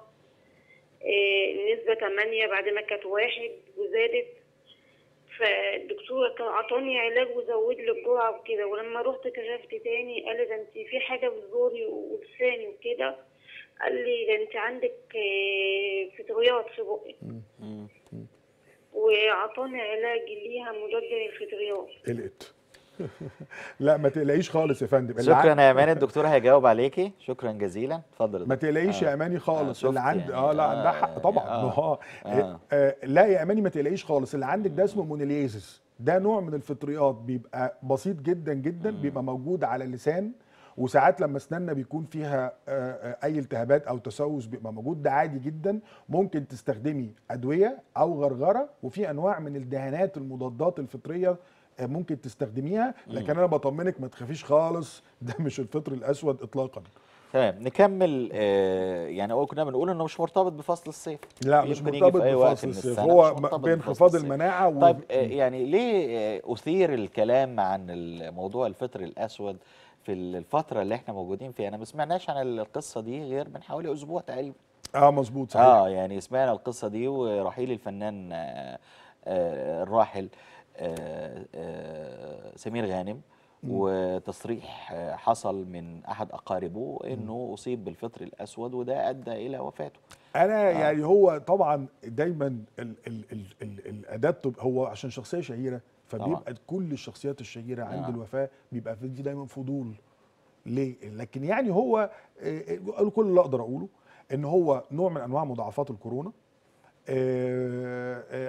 النسبة 8 بعد ما كانت 1 وزادت. فالدكتورة كان عطاني علاج وزود لي الجرعة وكده، ولما رحت كشفت تاني قال لي ده أنت في حاجة في زوري ولساني وكده، قال لي ده انت عندك فطريات في بقك، وعطاني علاج ليها مضاد الفطريات. قلقت. لا ما تقلقيش خالص يا فندم. شكرا يا اماني، الدكتور هيجاوب عليكي. شكرا جزيلا، اتفضل. ما تقلقيش يا اماني خالص. اللي عند لا عندها حق طبعا. لا يا اماني ما تقلقيش خالص. اللي عندك ده اسمه مونيليزيس، ده نوع من الفطريات، بيبقى بسيط جدا جدا، بيبقى موجود على اللسان، وساعات لما اسناننا بيكون فيها اي التهابات او تسوس بيبقى موجود. ده عادي جدا، ممكن تستخدمي ادويه او غرغره، وفي انواع من الدهانات المضادات الفطريه ممكن تستخدميها. لكن انا بطمنك ما تخافيش خالص، ده مش الفطر الاسود اطلاقا. تمام، نكمل. يعني اول كنا بنقول انه مش مرتبط بفصل الصيف. لا مش مرتبط بفصل الصيف، هو بين انخفاض المناعه طيب يعني ليه اثير الكلام عن موضوع الفطر الاسود في الفترة اللي احنا موجودين فيها؟ انا ما سمعناش عن القصة دي غير من حوالي اسبوع تقريبا. مظبوط صحيح. يعني سمعنا القصة دي ورحيل الفنان الراحل سمير غانم، وتصريح حصل من احد اقاربه انه اصيب بالفطر الاسود، وده ادى الى وفاته. انا يعني هو طبعا دايما الاداة هو عشان شخصية شهيرة، فبيبقى كل الشخصيات الشهيرة عند الوفاة بيبقى في دايما فضول ليه. لكن يعني هو كل اللي اقدر اقوله ان هو نوع من انواع مضاعفات الكورونا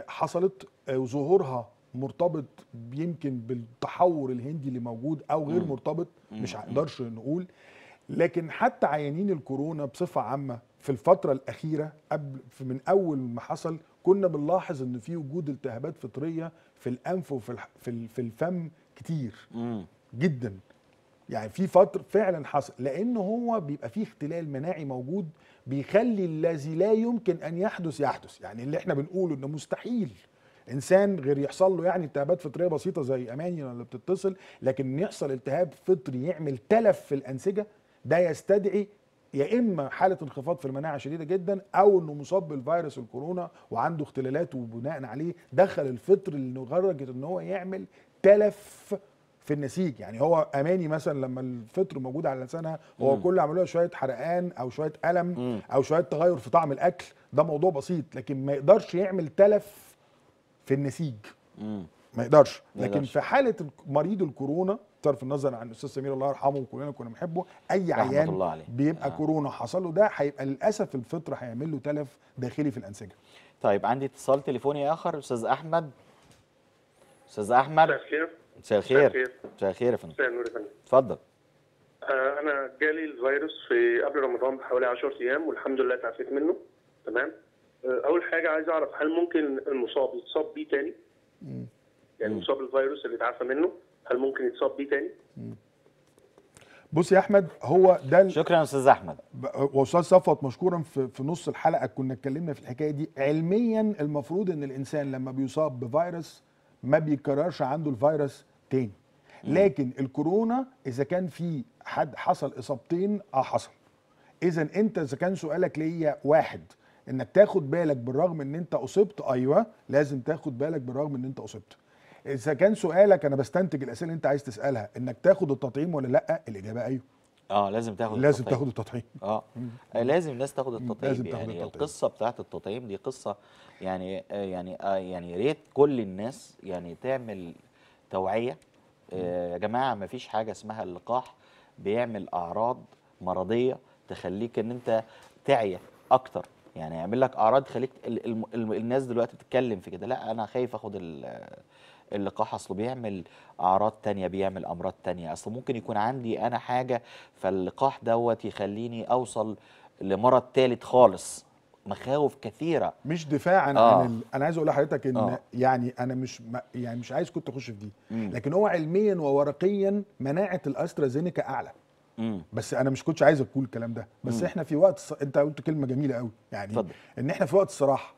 حصلت، وظهورها مرتبط يمكن بالتحور الهندي اللي موجود او غير مرتبط، مش هنقدرش نقول. لكن حتى عيانين الكورونا بصفة عامة في الفترة الأخيرة قبل من أول ما حصل كنا بنلاحظ إن في وجود التهابات فطرية في الأنف وفي الفم كتير جدا. يعني في فترة فعلا حصل، لأن هو بيبقى فيه اختلال مناعي موجود بيخلي الذي لا يمكن أن يحدث يحدث. يعني اللي احنا بنقوله إنه مستحيل انسان غير يحصل له يعني التهابات فطريه بسيطه زي اماني اللي بتتصل، لكن يحصل التهاب فطري يعمل تلف في الأنسجة، ده يستدعي يا اما حاله انخفاض في المناعه شديده جدا، او انه مصاب بالفيروس الكورونا وعنده اختلالات، وبناء عليه دخل الفطر لدرجه ان هو يعمل تلف في النسيج. يعني هو اماني مثلا لما الفطر موجود على لسانها هو كل اللي عملوها شويه حرقان او شويه الم او شويه تغير في طعم الاكل، ده موضوع بسيط، لكن ما يقدرش يعمل تلف في النسيج. ما يقدرش. لكن في حاله مريض الكورونا بصرف النظر عن الاستاذ سمير الله يرحمه وكلنا كنا بنحبه، اي عيان بيبقى كورونا حصل له ده هيبقى للاسف الفطر هيعمل له تلف داخلي في الانسجه. طيب عندي اتصال تليفوني اخر. استاذ احمد. استاذ احمد مساء الخير. مساء الخير يا فندم. مساء النور يا فندم. اتفضل. انا جالي الفيروس في قبل رمضان بحوالي 10 ايام والحمد لله تعافيت منه تمام. اول حاجه عايز اعرف هل ممكن المصاب يتصاب بيه تاني؟ يعني مصاب الفيروس اللي اتعافى منه هل ممكن يتصاب بيه تاني؟ بص يا احمد هو ده شكرا يا استاذ احمد واستاذ صفوت مشكورا. في نص الحلقه كنا اتكلمنا في الحكايه دي. علميا المفروض ان الانسان لما بيصاب بفيروس ما بيتكررش عنده الفيروس تاني، لكن الكورونا اذا كان في حد حصل اصابتين حصل. اذا انت اذا كان سؤالك ليا واحد انك تاخد بالك بالرغم ان انت اصبت، ايوه لازم تاخد بالك بالرغم ان انت اصبت. اذا كان سؤالك انا بستنتج الاسئله اللي انت عايز تسالها انك تاخد التطعيم ولا لا، الاجابه ايوه. لازم تاخد التطعيم. لازم الناس تاخد التطعيم. القصه بتاعت التطعيم دي قصه يعني يا ريت كل الناس يعني تعمل توعيه. يا جماعه ما فيش حاجه اسمها اللقاح بيعمل اعراض مرضيه تخليك ان انت تعيا اكتر، يعني يعمل لك اعراض تخليك الناس دلوقتي بتتكلم في كده، لا انا خايف اخد اللقاح اصله بيعمل اعراض تانية بيعمل امراض تانية، اصله ممكن يكون عندي انا حاجه فاللقاح دوت يخليني اوصل لمرض ثالث خالص. مخاوف كثيره مش دفاعا عن انا عايز اقول لحضرتك ان يعني انا مش عايز كنت اخش في دي، لكن هو علميا وورقيا مناعه الاسترازينيكا اعلى. بس انا مش كنتش عايز اقول الكلام ده، بس احنا في وقت انت قلت كلمه جميله قوي يعني فضل. ان احنا في وقت الصراحه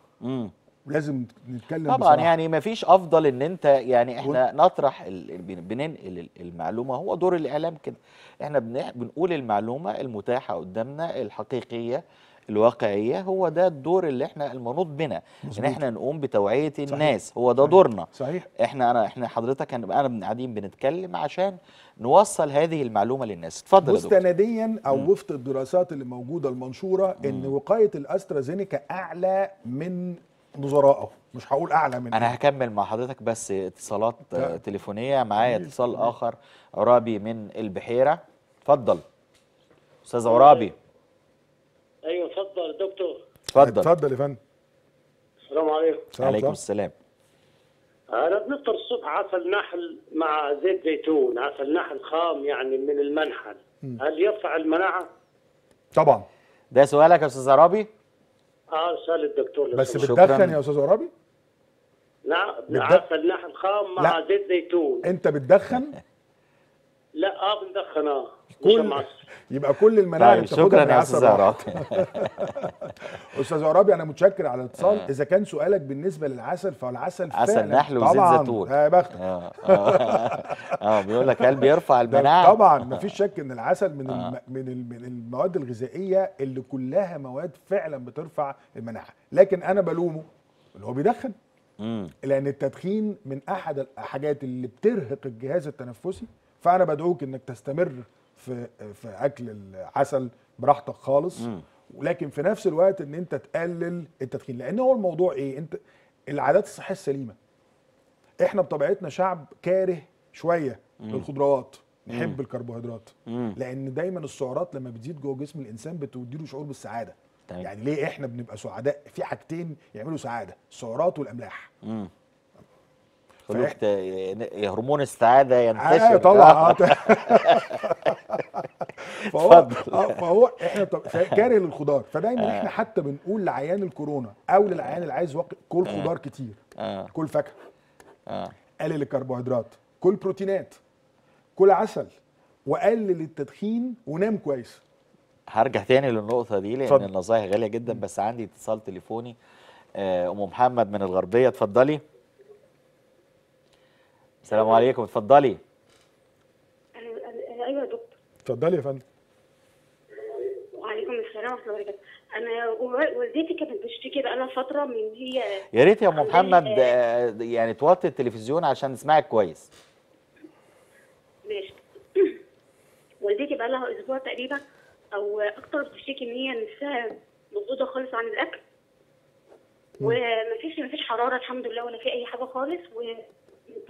لازم نتكلم طبعا بصراحة. يعني مفيش افضل ان انت يعني احنا نطرح بننقل المعلومه، هو دور الاعلام كده، احنا بنقول المعلومه المتاحه قدامنا الحقيقيه الواقعيه، هو ده الدور اللي احنا المنوط بنا ان احنا نقوم بتوعيه الناس. صحيح. هو ده دورنا. صحيح. احنا حضرتك انا قاعدين بنتكلم عشان نوصل هذه المعلومه للناس. اتفضل يا دكتور. مستنديا او وفق الدراسات اللي موجوده المنشوره ان وقايه الاسترازينيكا اعلى من نظرائه، مش هقول اعلى من انا هكمل مع حضرتك بس اتصالات تليفونيه. معايا اتصال اخر، عرابي من البحيره. اتفضل استاذ عرابي. ايوه اتفضل دكتور. اتفضل يا فندم. السلام عليكم. وعليكم السلام. انا بنفطر الصبح عسل نحل مع زيت زيتون، عسل نحل خام يعني من المنحل، هل يرفع المناعه؟ طبعا. ده سؤالك يا استاذ عرابي؟ سؤال الدكتور. بس بتدخن يا استاذ عرابي؟ لا عسل نحل خام مع زيت زيتون. انت بتدخن؟ لا بندخن يبقى كل المناعه اللي بتاخدها من عسل نحل. استاذ عرابي انا متشكر على الاتصال. اذا كان سؤالك بالنسبه للعسل فهو العسل عسل نحل وزيت زيتون. يا بختك. بيقول لك هل بيرفع المناعه؟ طبعا مفيش شك ان العسل من من المواد الغذائيه اللي كلها مواد فعلا بترفع المناعه، لكن انا بلومه اللي هو بيدخن. لان التدخين من احد الحاجات اللي بترهق الجهاز التنفسي، فأنا بدعوك إنك تستمر في أكل العسل براحتك خالص، ولكن في نفس الوقت إن أنت تقلل التدخين، لأن هو الموضوع إيه؟ أنت العادات الصحية السليمة. إحنا بطبيعتنا شعب كاره شوية للخضروات، نحب الكربوهيدرات، لأن دايماً السعرات لما بتزيد جوه جسم الإنسان بتديله شعور بالسعادة. طيب. يعني ليه إحنا بنبقى سعداء؟ في حاجتين يعملوا سعادة، السعرات والأملاح. هرمون السعاده ينتشر. طبعا. فهو احنا كاره للخضار، فدايما احنا حتى بنقول لعيان الكورونا او للعيان اللي عايز كل خضار كتير، كل فاكهه، قلل الكربوهيدرات، كل بروتينات، كل عسل، وقلل التدخين ونام كويس. هرجع تاني للنقطه دي لان النصايح غاليه جدا، بس عندي اتصال تليفوني. ام محمد من الغربيه، اتفضلي. السلام عليكم. اتفضلي. ايوه يا دكتور. اتفضلي يا فندم. وعليكم السلام ورحمه الله وبركاته. انا والدتي كانت بتشتكي بقى لها فتره من هي. يا ريت يا ام محمد يعني توطي التلفزيون عشان نسمعك كويس. ماشي. والدتي بقى لها اسبوع تقريبا او اكتر بتشتكي ان هي نفسها مبغوضه خالص عن الاكل. ومفيش حراره الحمد لله ولا في اي حاجه خالص، و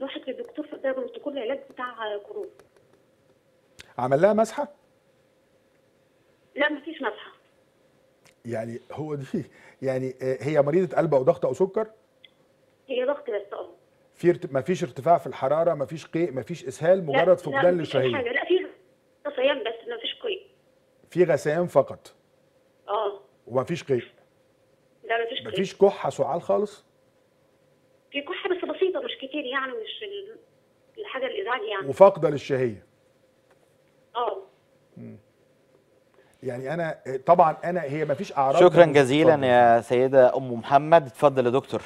راحت للدكتور في بروتوكول العلاج بتاع كورونا. عمل لها مسحه؟ لا مفيش مسحه. يعني هو دي يعني هي مريضه قلب او ضغط او سكر؟ هي ضغط بس. في مفيش ارتفاع في الحراره، مفيش قيء، مفيش اسهال، مجرد فقدان للشهيه. لا مفيش حاجه، لا في صيام بس في غثيان فقط. ومفيش غير؟ لا مفيش غير. مفيش كحه سعال خالص؟ في كحه بس بسيطه مش كتير يعني، مش الحاجه الازعاج يعني. وفاقده للشهيه. يعني انا طبعا هي مفيش اعراض. شكرا جزيلا يا سيده ام محمد، اتفضل يا دكتور.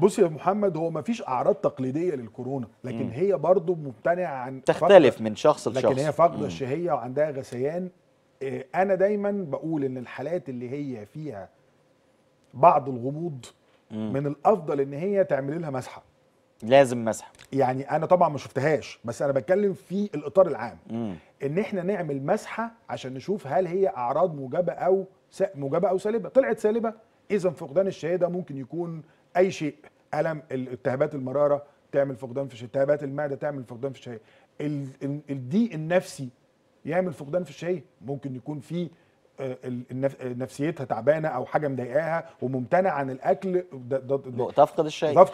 بص يا محمد، هو مفيش اعراض تقليديه للكورونا، لكن هي برضو ممتنعه عن، تختلف من شخص لشخص، لكن هي فاقده الشهيه وعندها غثيان. انا دايما بقول ان الحالات اللي هي فيها بعض الغموض من الافضل ان هي تعمل لها مسحه. لازم مسحه يعني. انا طبعا ما شفتهاش، بس انا بتكلم في الاطار العام ان احنا نعمل مسحه عشان نشوف هل هي اعراض موجبه او سالبه. طلعت سالبه، اذا فقدان الشهيه ده ممكن يكون اي شيء، الم، التهابات المراره تعمل فقدان في الشهيه، التهابات المعده تعمل فقدان في الشهيه، الضيق النفسي يعمل فقدان في الشهيه، ممكن يكون في نفسيتها تعبانه او حاجه مضايقاها وممتنع عن الاكل، تفقد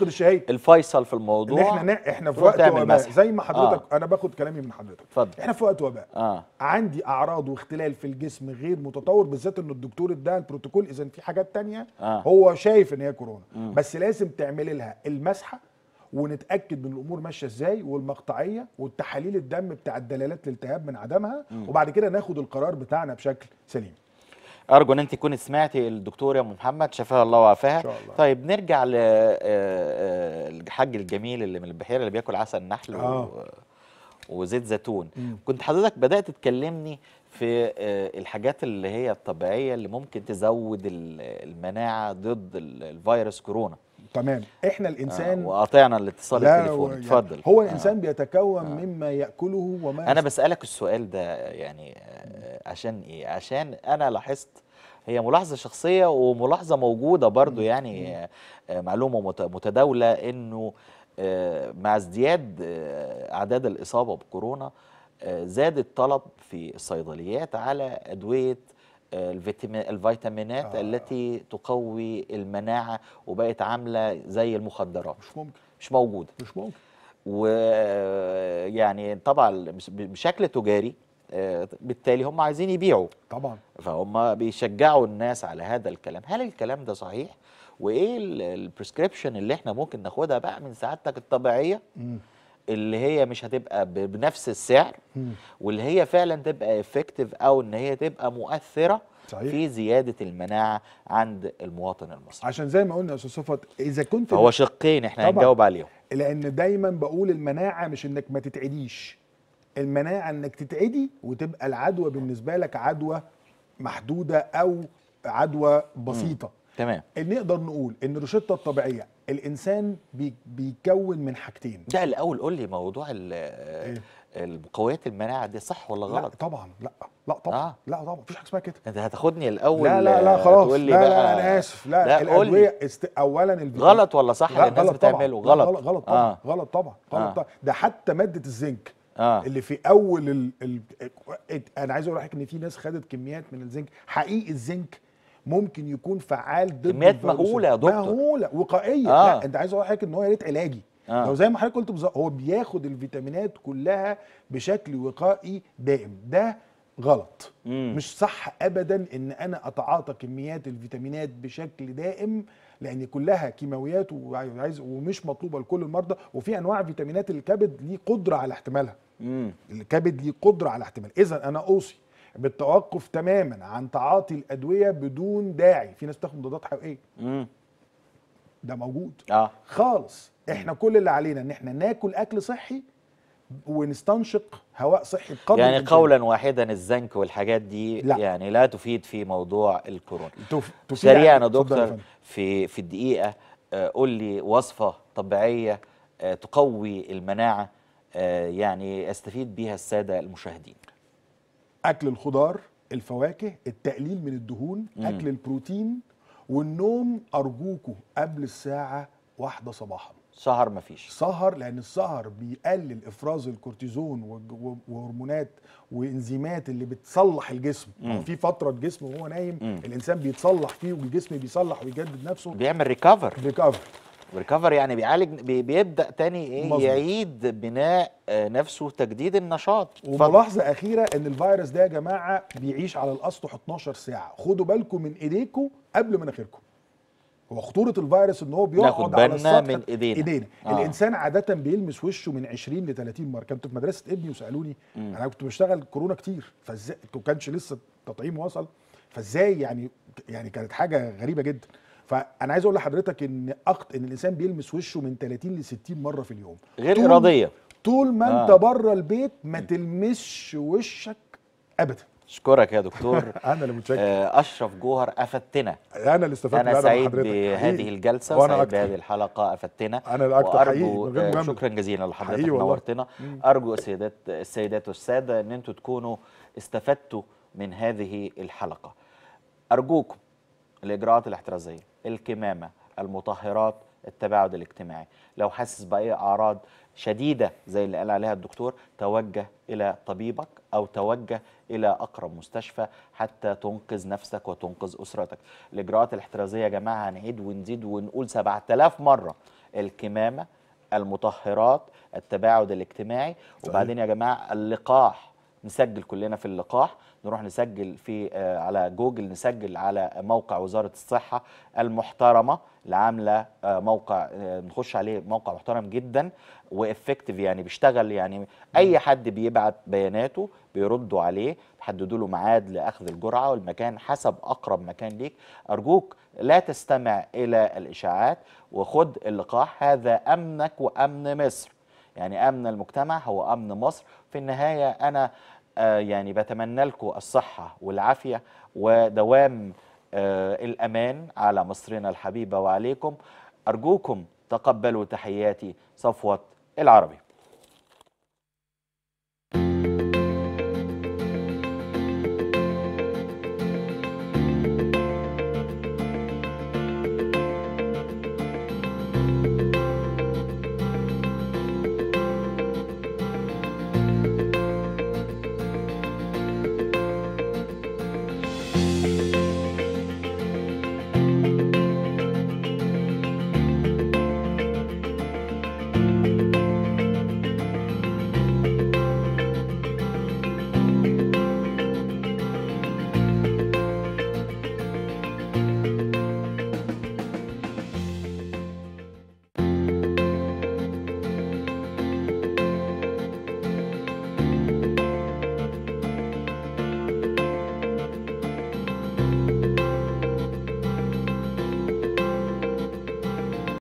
الشهيه. الفيصل في الموضوع ان احنا في وقت وباء، زي ما حضرتك انا باخد كلامي من حضرتك. اتفضل. احنا في وقت وباء. عندي اعراض واختلال في الجسم غير متطور، بالذات ان الدكتور اداها البروتوكول، اذا في حاجات تانية هو شايف ان هي كورونا، بس لازم تعمل لها المسحه ونتاكد من الامور ماشيه ازاي، والمقطعيه والتحاليل الدم بتاع الدلالات الالتهاب من عدمها، وبعد كده ناخد القرار بتاعنا بشكل سليم. ارجو ان انت تكوني سمعتي الدكتوره ام محمد، شفاها الله وعافاها. طيب نرجع للحاج الجميل اللي من البحيره اللي بياكل عسل نحل وزيت زيتون. كنت حضرتك بدات تكلمني في الحاجات اللي هي الطبيعيه اللي ممكن تزود المناعه ضد الفيروس كورونا. تمام. احنا الانسان وقاطعنا الاتصال التليفوني، اتفضل. يعني هو الانسان بيتكون مما ياكله وما انا بسالك السؤال ده يعني عشان ايه؟ عشان انا لاحظت، هي ملاحظه شخصيه وملاحظه موجوده برضو يعني معلومه متداوله، انه مع ازدياد اعداد الاصابه بكورونا زاد الطلب في الصيدليات على ادويه الفيتامينات التي تقوي المناعة، وبقت عاملة زي المخدرات. مش ممكن، مش موجودة، مش ممكن. ويعني طبعا بشكل تجاري، بالتالي هم عايزين يبيعوا طبعا، فهم بيشجعوا الناس على هذا الكلام. هل الكلام ده صحيح؟ وايه البريسكريبشن اللي احنا ممكن ناخدها بقى من سعادتك الطبيعية اللي هي مش هتبقى بنفس السعر، واللي هي فعلا تبقى افكتيف، او ان هي تبقى مؤثره صحيح في زياده المناعه عند المواطن المصري؟ عشان زي ما قلنا يا استاذ صفوت، اذا كنت هو شقين احنا هنجاوب عليهم، لان دايما بقول المناعه مش انك ما تتعديش، المناعه انك تتعدي وتبقى العدوى بالنسبه لك عدوى محدوده او عدوى بسيطه. تمام. نقدر نقول ان روشتة الطبيعيه الانسان بيكون من حاجتين. ده الاول قول لي موضوع المقويات المناعه دي صح ولا غلط؟ لا طبعا، لا طبعا، لا طبعا مفيش حاجه اسمها كده. انت هتاخدني الاول؟ لا لا لا خلاص، تقول لي لا لا انا اسف، لا الادويه اولا غلط ولا صح اللي الناس بتعمله؟ غلط غلط غلط طبعا، غلط طبعا، غلط. ده حتى ماده الزنك اللي في اول انا عايز اقول لحضرتك ان في ناس خدت كميات من الزنك حقيقي. الزنك ممكن يكون فعال ضد كميات مهوله يا دكتور، مهوله وقائيه. لا انت عايز اقول لك ان هو يا ريت علاجي. لو زي ما حضرتك قلت بالظبط، هو بياخد الفيتامينات كلها بشكل وقائي دائم. ده غلط، مش صح ابدا ان انا اتعاطى كميات الفيتامينات بشكل دائم، لان كلها كيماويات ومش مطلوبه لكل المرضى. وفي انواع فيتامينات الكبد ليه قدره على احتمالها، الكبد ليه قدره على احتمال. اذا انا اوصي بالتوقف تماما عن تعاطي الادويه بدون داعي. في ناس تاخد مضادات حيويه، ده موجود خالص. احنا كل اللي علينا ان احنا ناكل اكل صحي ونستنشق هواء صحي بقدر يعني الإنسان. قولا واحدا الزنك والحاجات دي لا. يعني لا تفيد في موضوع الكورونا. سريعا يا دكتور في الدقيقه، قول لي وصفه طبيعيه تقوي المناعه يعني استفيد بيها الساده المشاهدين. اكل الخضار، الفواكه، التقليل من الدهون، اكل البروتين، والنوم ارجوكوا قبل الساعه 1 صباحا. سهر مفيش سهر، لان السهر بيقلل افراز الكورتيزون وهرمونات وانزيمات اللي بتصلح الجسم. في فتره الجسم وهو نايم الانسان بيتصلح فيه، والجسم بيصلح ويجدد نفسه، بيعمل ريكفر. ريكفر يعني بيعالج، بيبدا تاني ايه مظبوط. يعيد بناء نفسه، تجديد النشاط. وملاحظه اخيره ان الفيروس ده يا جماعه بيعيش على الاسطح 12 ساعه، خدوا بالكم من ايديكم قبل مناخيركم. هو خطوره الفيروس ان هو بيقعد على السطح من ايدينا. الانسان عاده بيلمس وشه من 20 ل 30 مره. كنت في مدرسه ابني وسالوني، انا كنت بشتغل كورونا كتير، فازاي ما كانش لسه التطعيم وصل، فازاي يعني كانت حاجه غريبه جدا. فانا عايز اقول لحضرتك ان الانسان بيلمس وشه من 30 ل 60 مره في اليوم غير اراديه. طول ما انت بره البيت ما تلمسش وشك ابدا. اشكرك يا دكتور. انا اللي متشكر. اشرف جوهر، افدتنا. انا اللي استفدت من حضرتك. انا سعيد بهذه الجلسه وسعيد بهذه الحلقه، افدتنا. انا الاكثر حقيقي. شكرا جزيلا لحضرتك، نورتنا. ارجو السيدات والساده ان انتم تكونوا استفدتوا من هذه الحلقه. ارجوكم الاجراءات الاحترازيه، الكمامه، المطهرات، التباعد الاجتماعي. لو حاسس باي اعراض شديده زي اللي قال عليها الدكتور، توجه الى طبيبك او توجه الى اقرب مستشفى حتى تنقذ نفسك وتنقذ اسرتك. الاجراءات الاحترازيه يا جماعه هنعيد ونزيد ونقول 7000 مره: الكمامه، المطهرات، التباعد الاجتماعي. وبعدين يا جماعه اللقاح، نسجل كلنا في اللقاح، نروح نسجل على جوجل، نسجل على موقع وزارة الصحة المحترمة اللي عاملة موقع، نخش عليه، موقع محترم جدا وإفكتيف، يعني بيشتغل، يعني أي حد بيبعت بياناته بيردوا عليه، بيحددوا له ميعاد لأخذ الجرعة والمكان حسب أقرب مكان ليك. أرجوك لا تستمع إلى الإشاعات وخد اللقاح، هذا أمنك وأمن مصر. يعني أمن المجتمع هو أمن مصر. في النهاية أنا يعني بتمنى لكم الصحة والعافية ودوام الأمان على مصرنا الحبيبة وعليكم. أرجوكم تقبلوا تحياتي، صفوت العربي.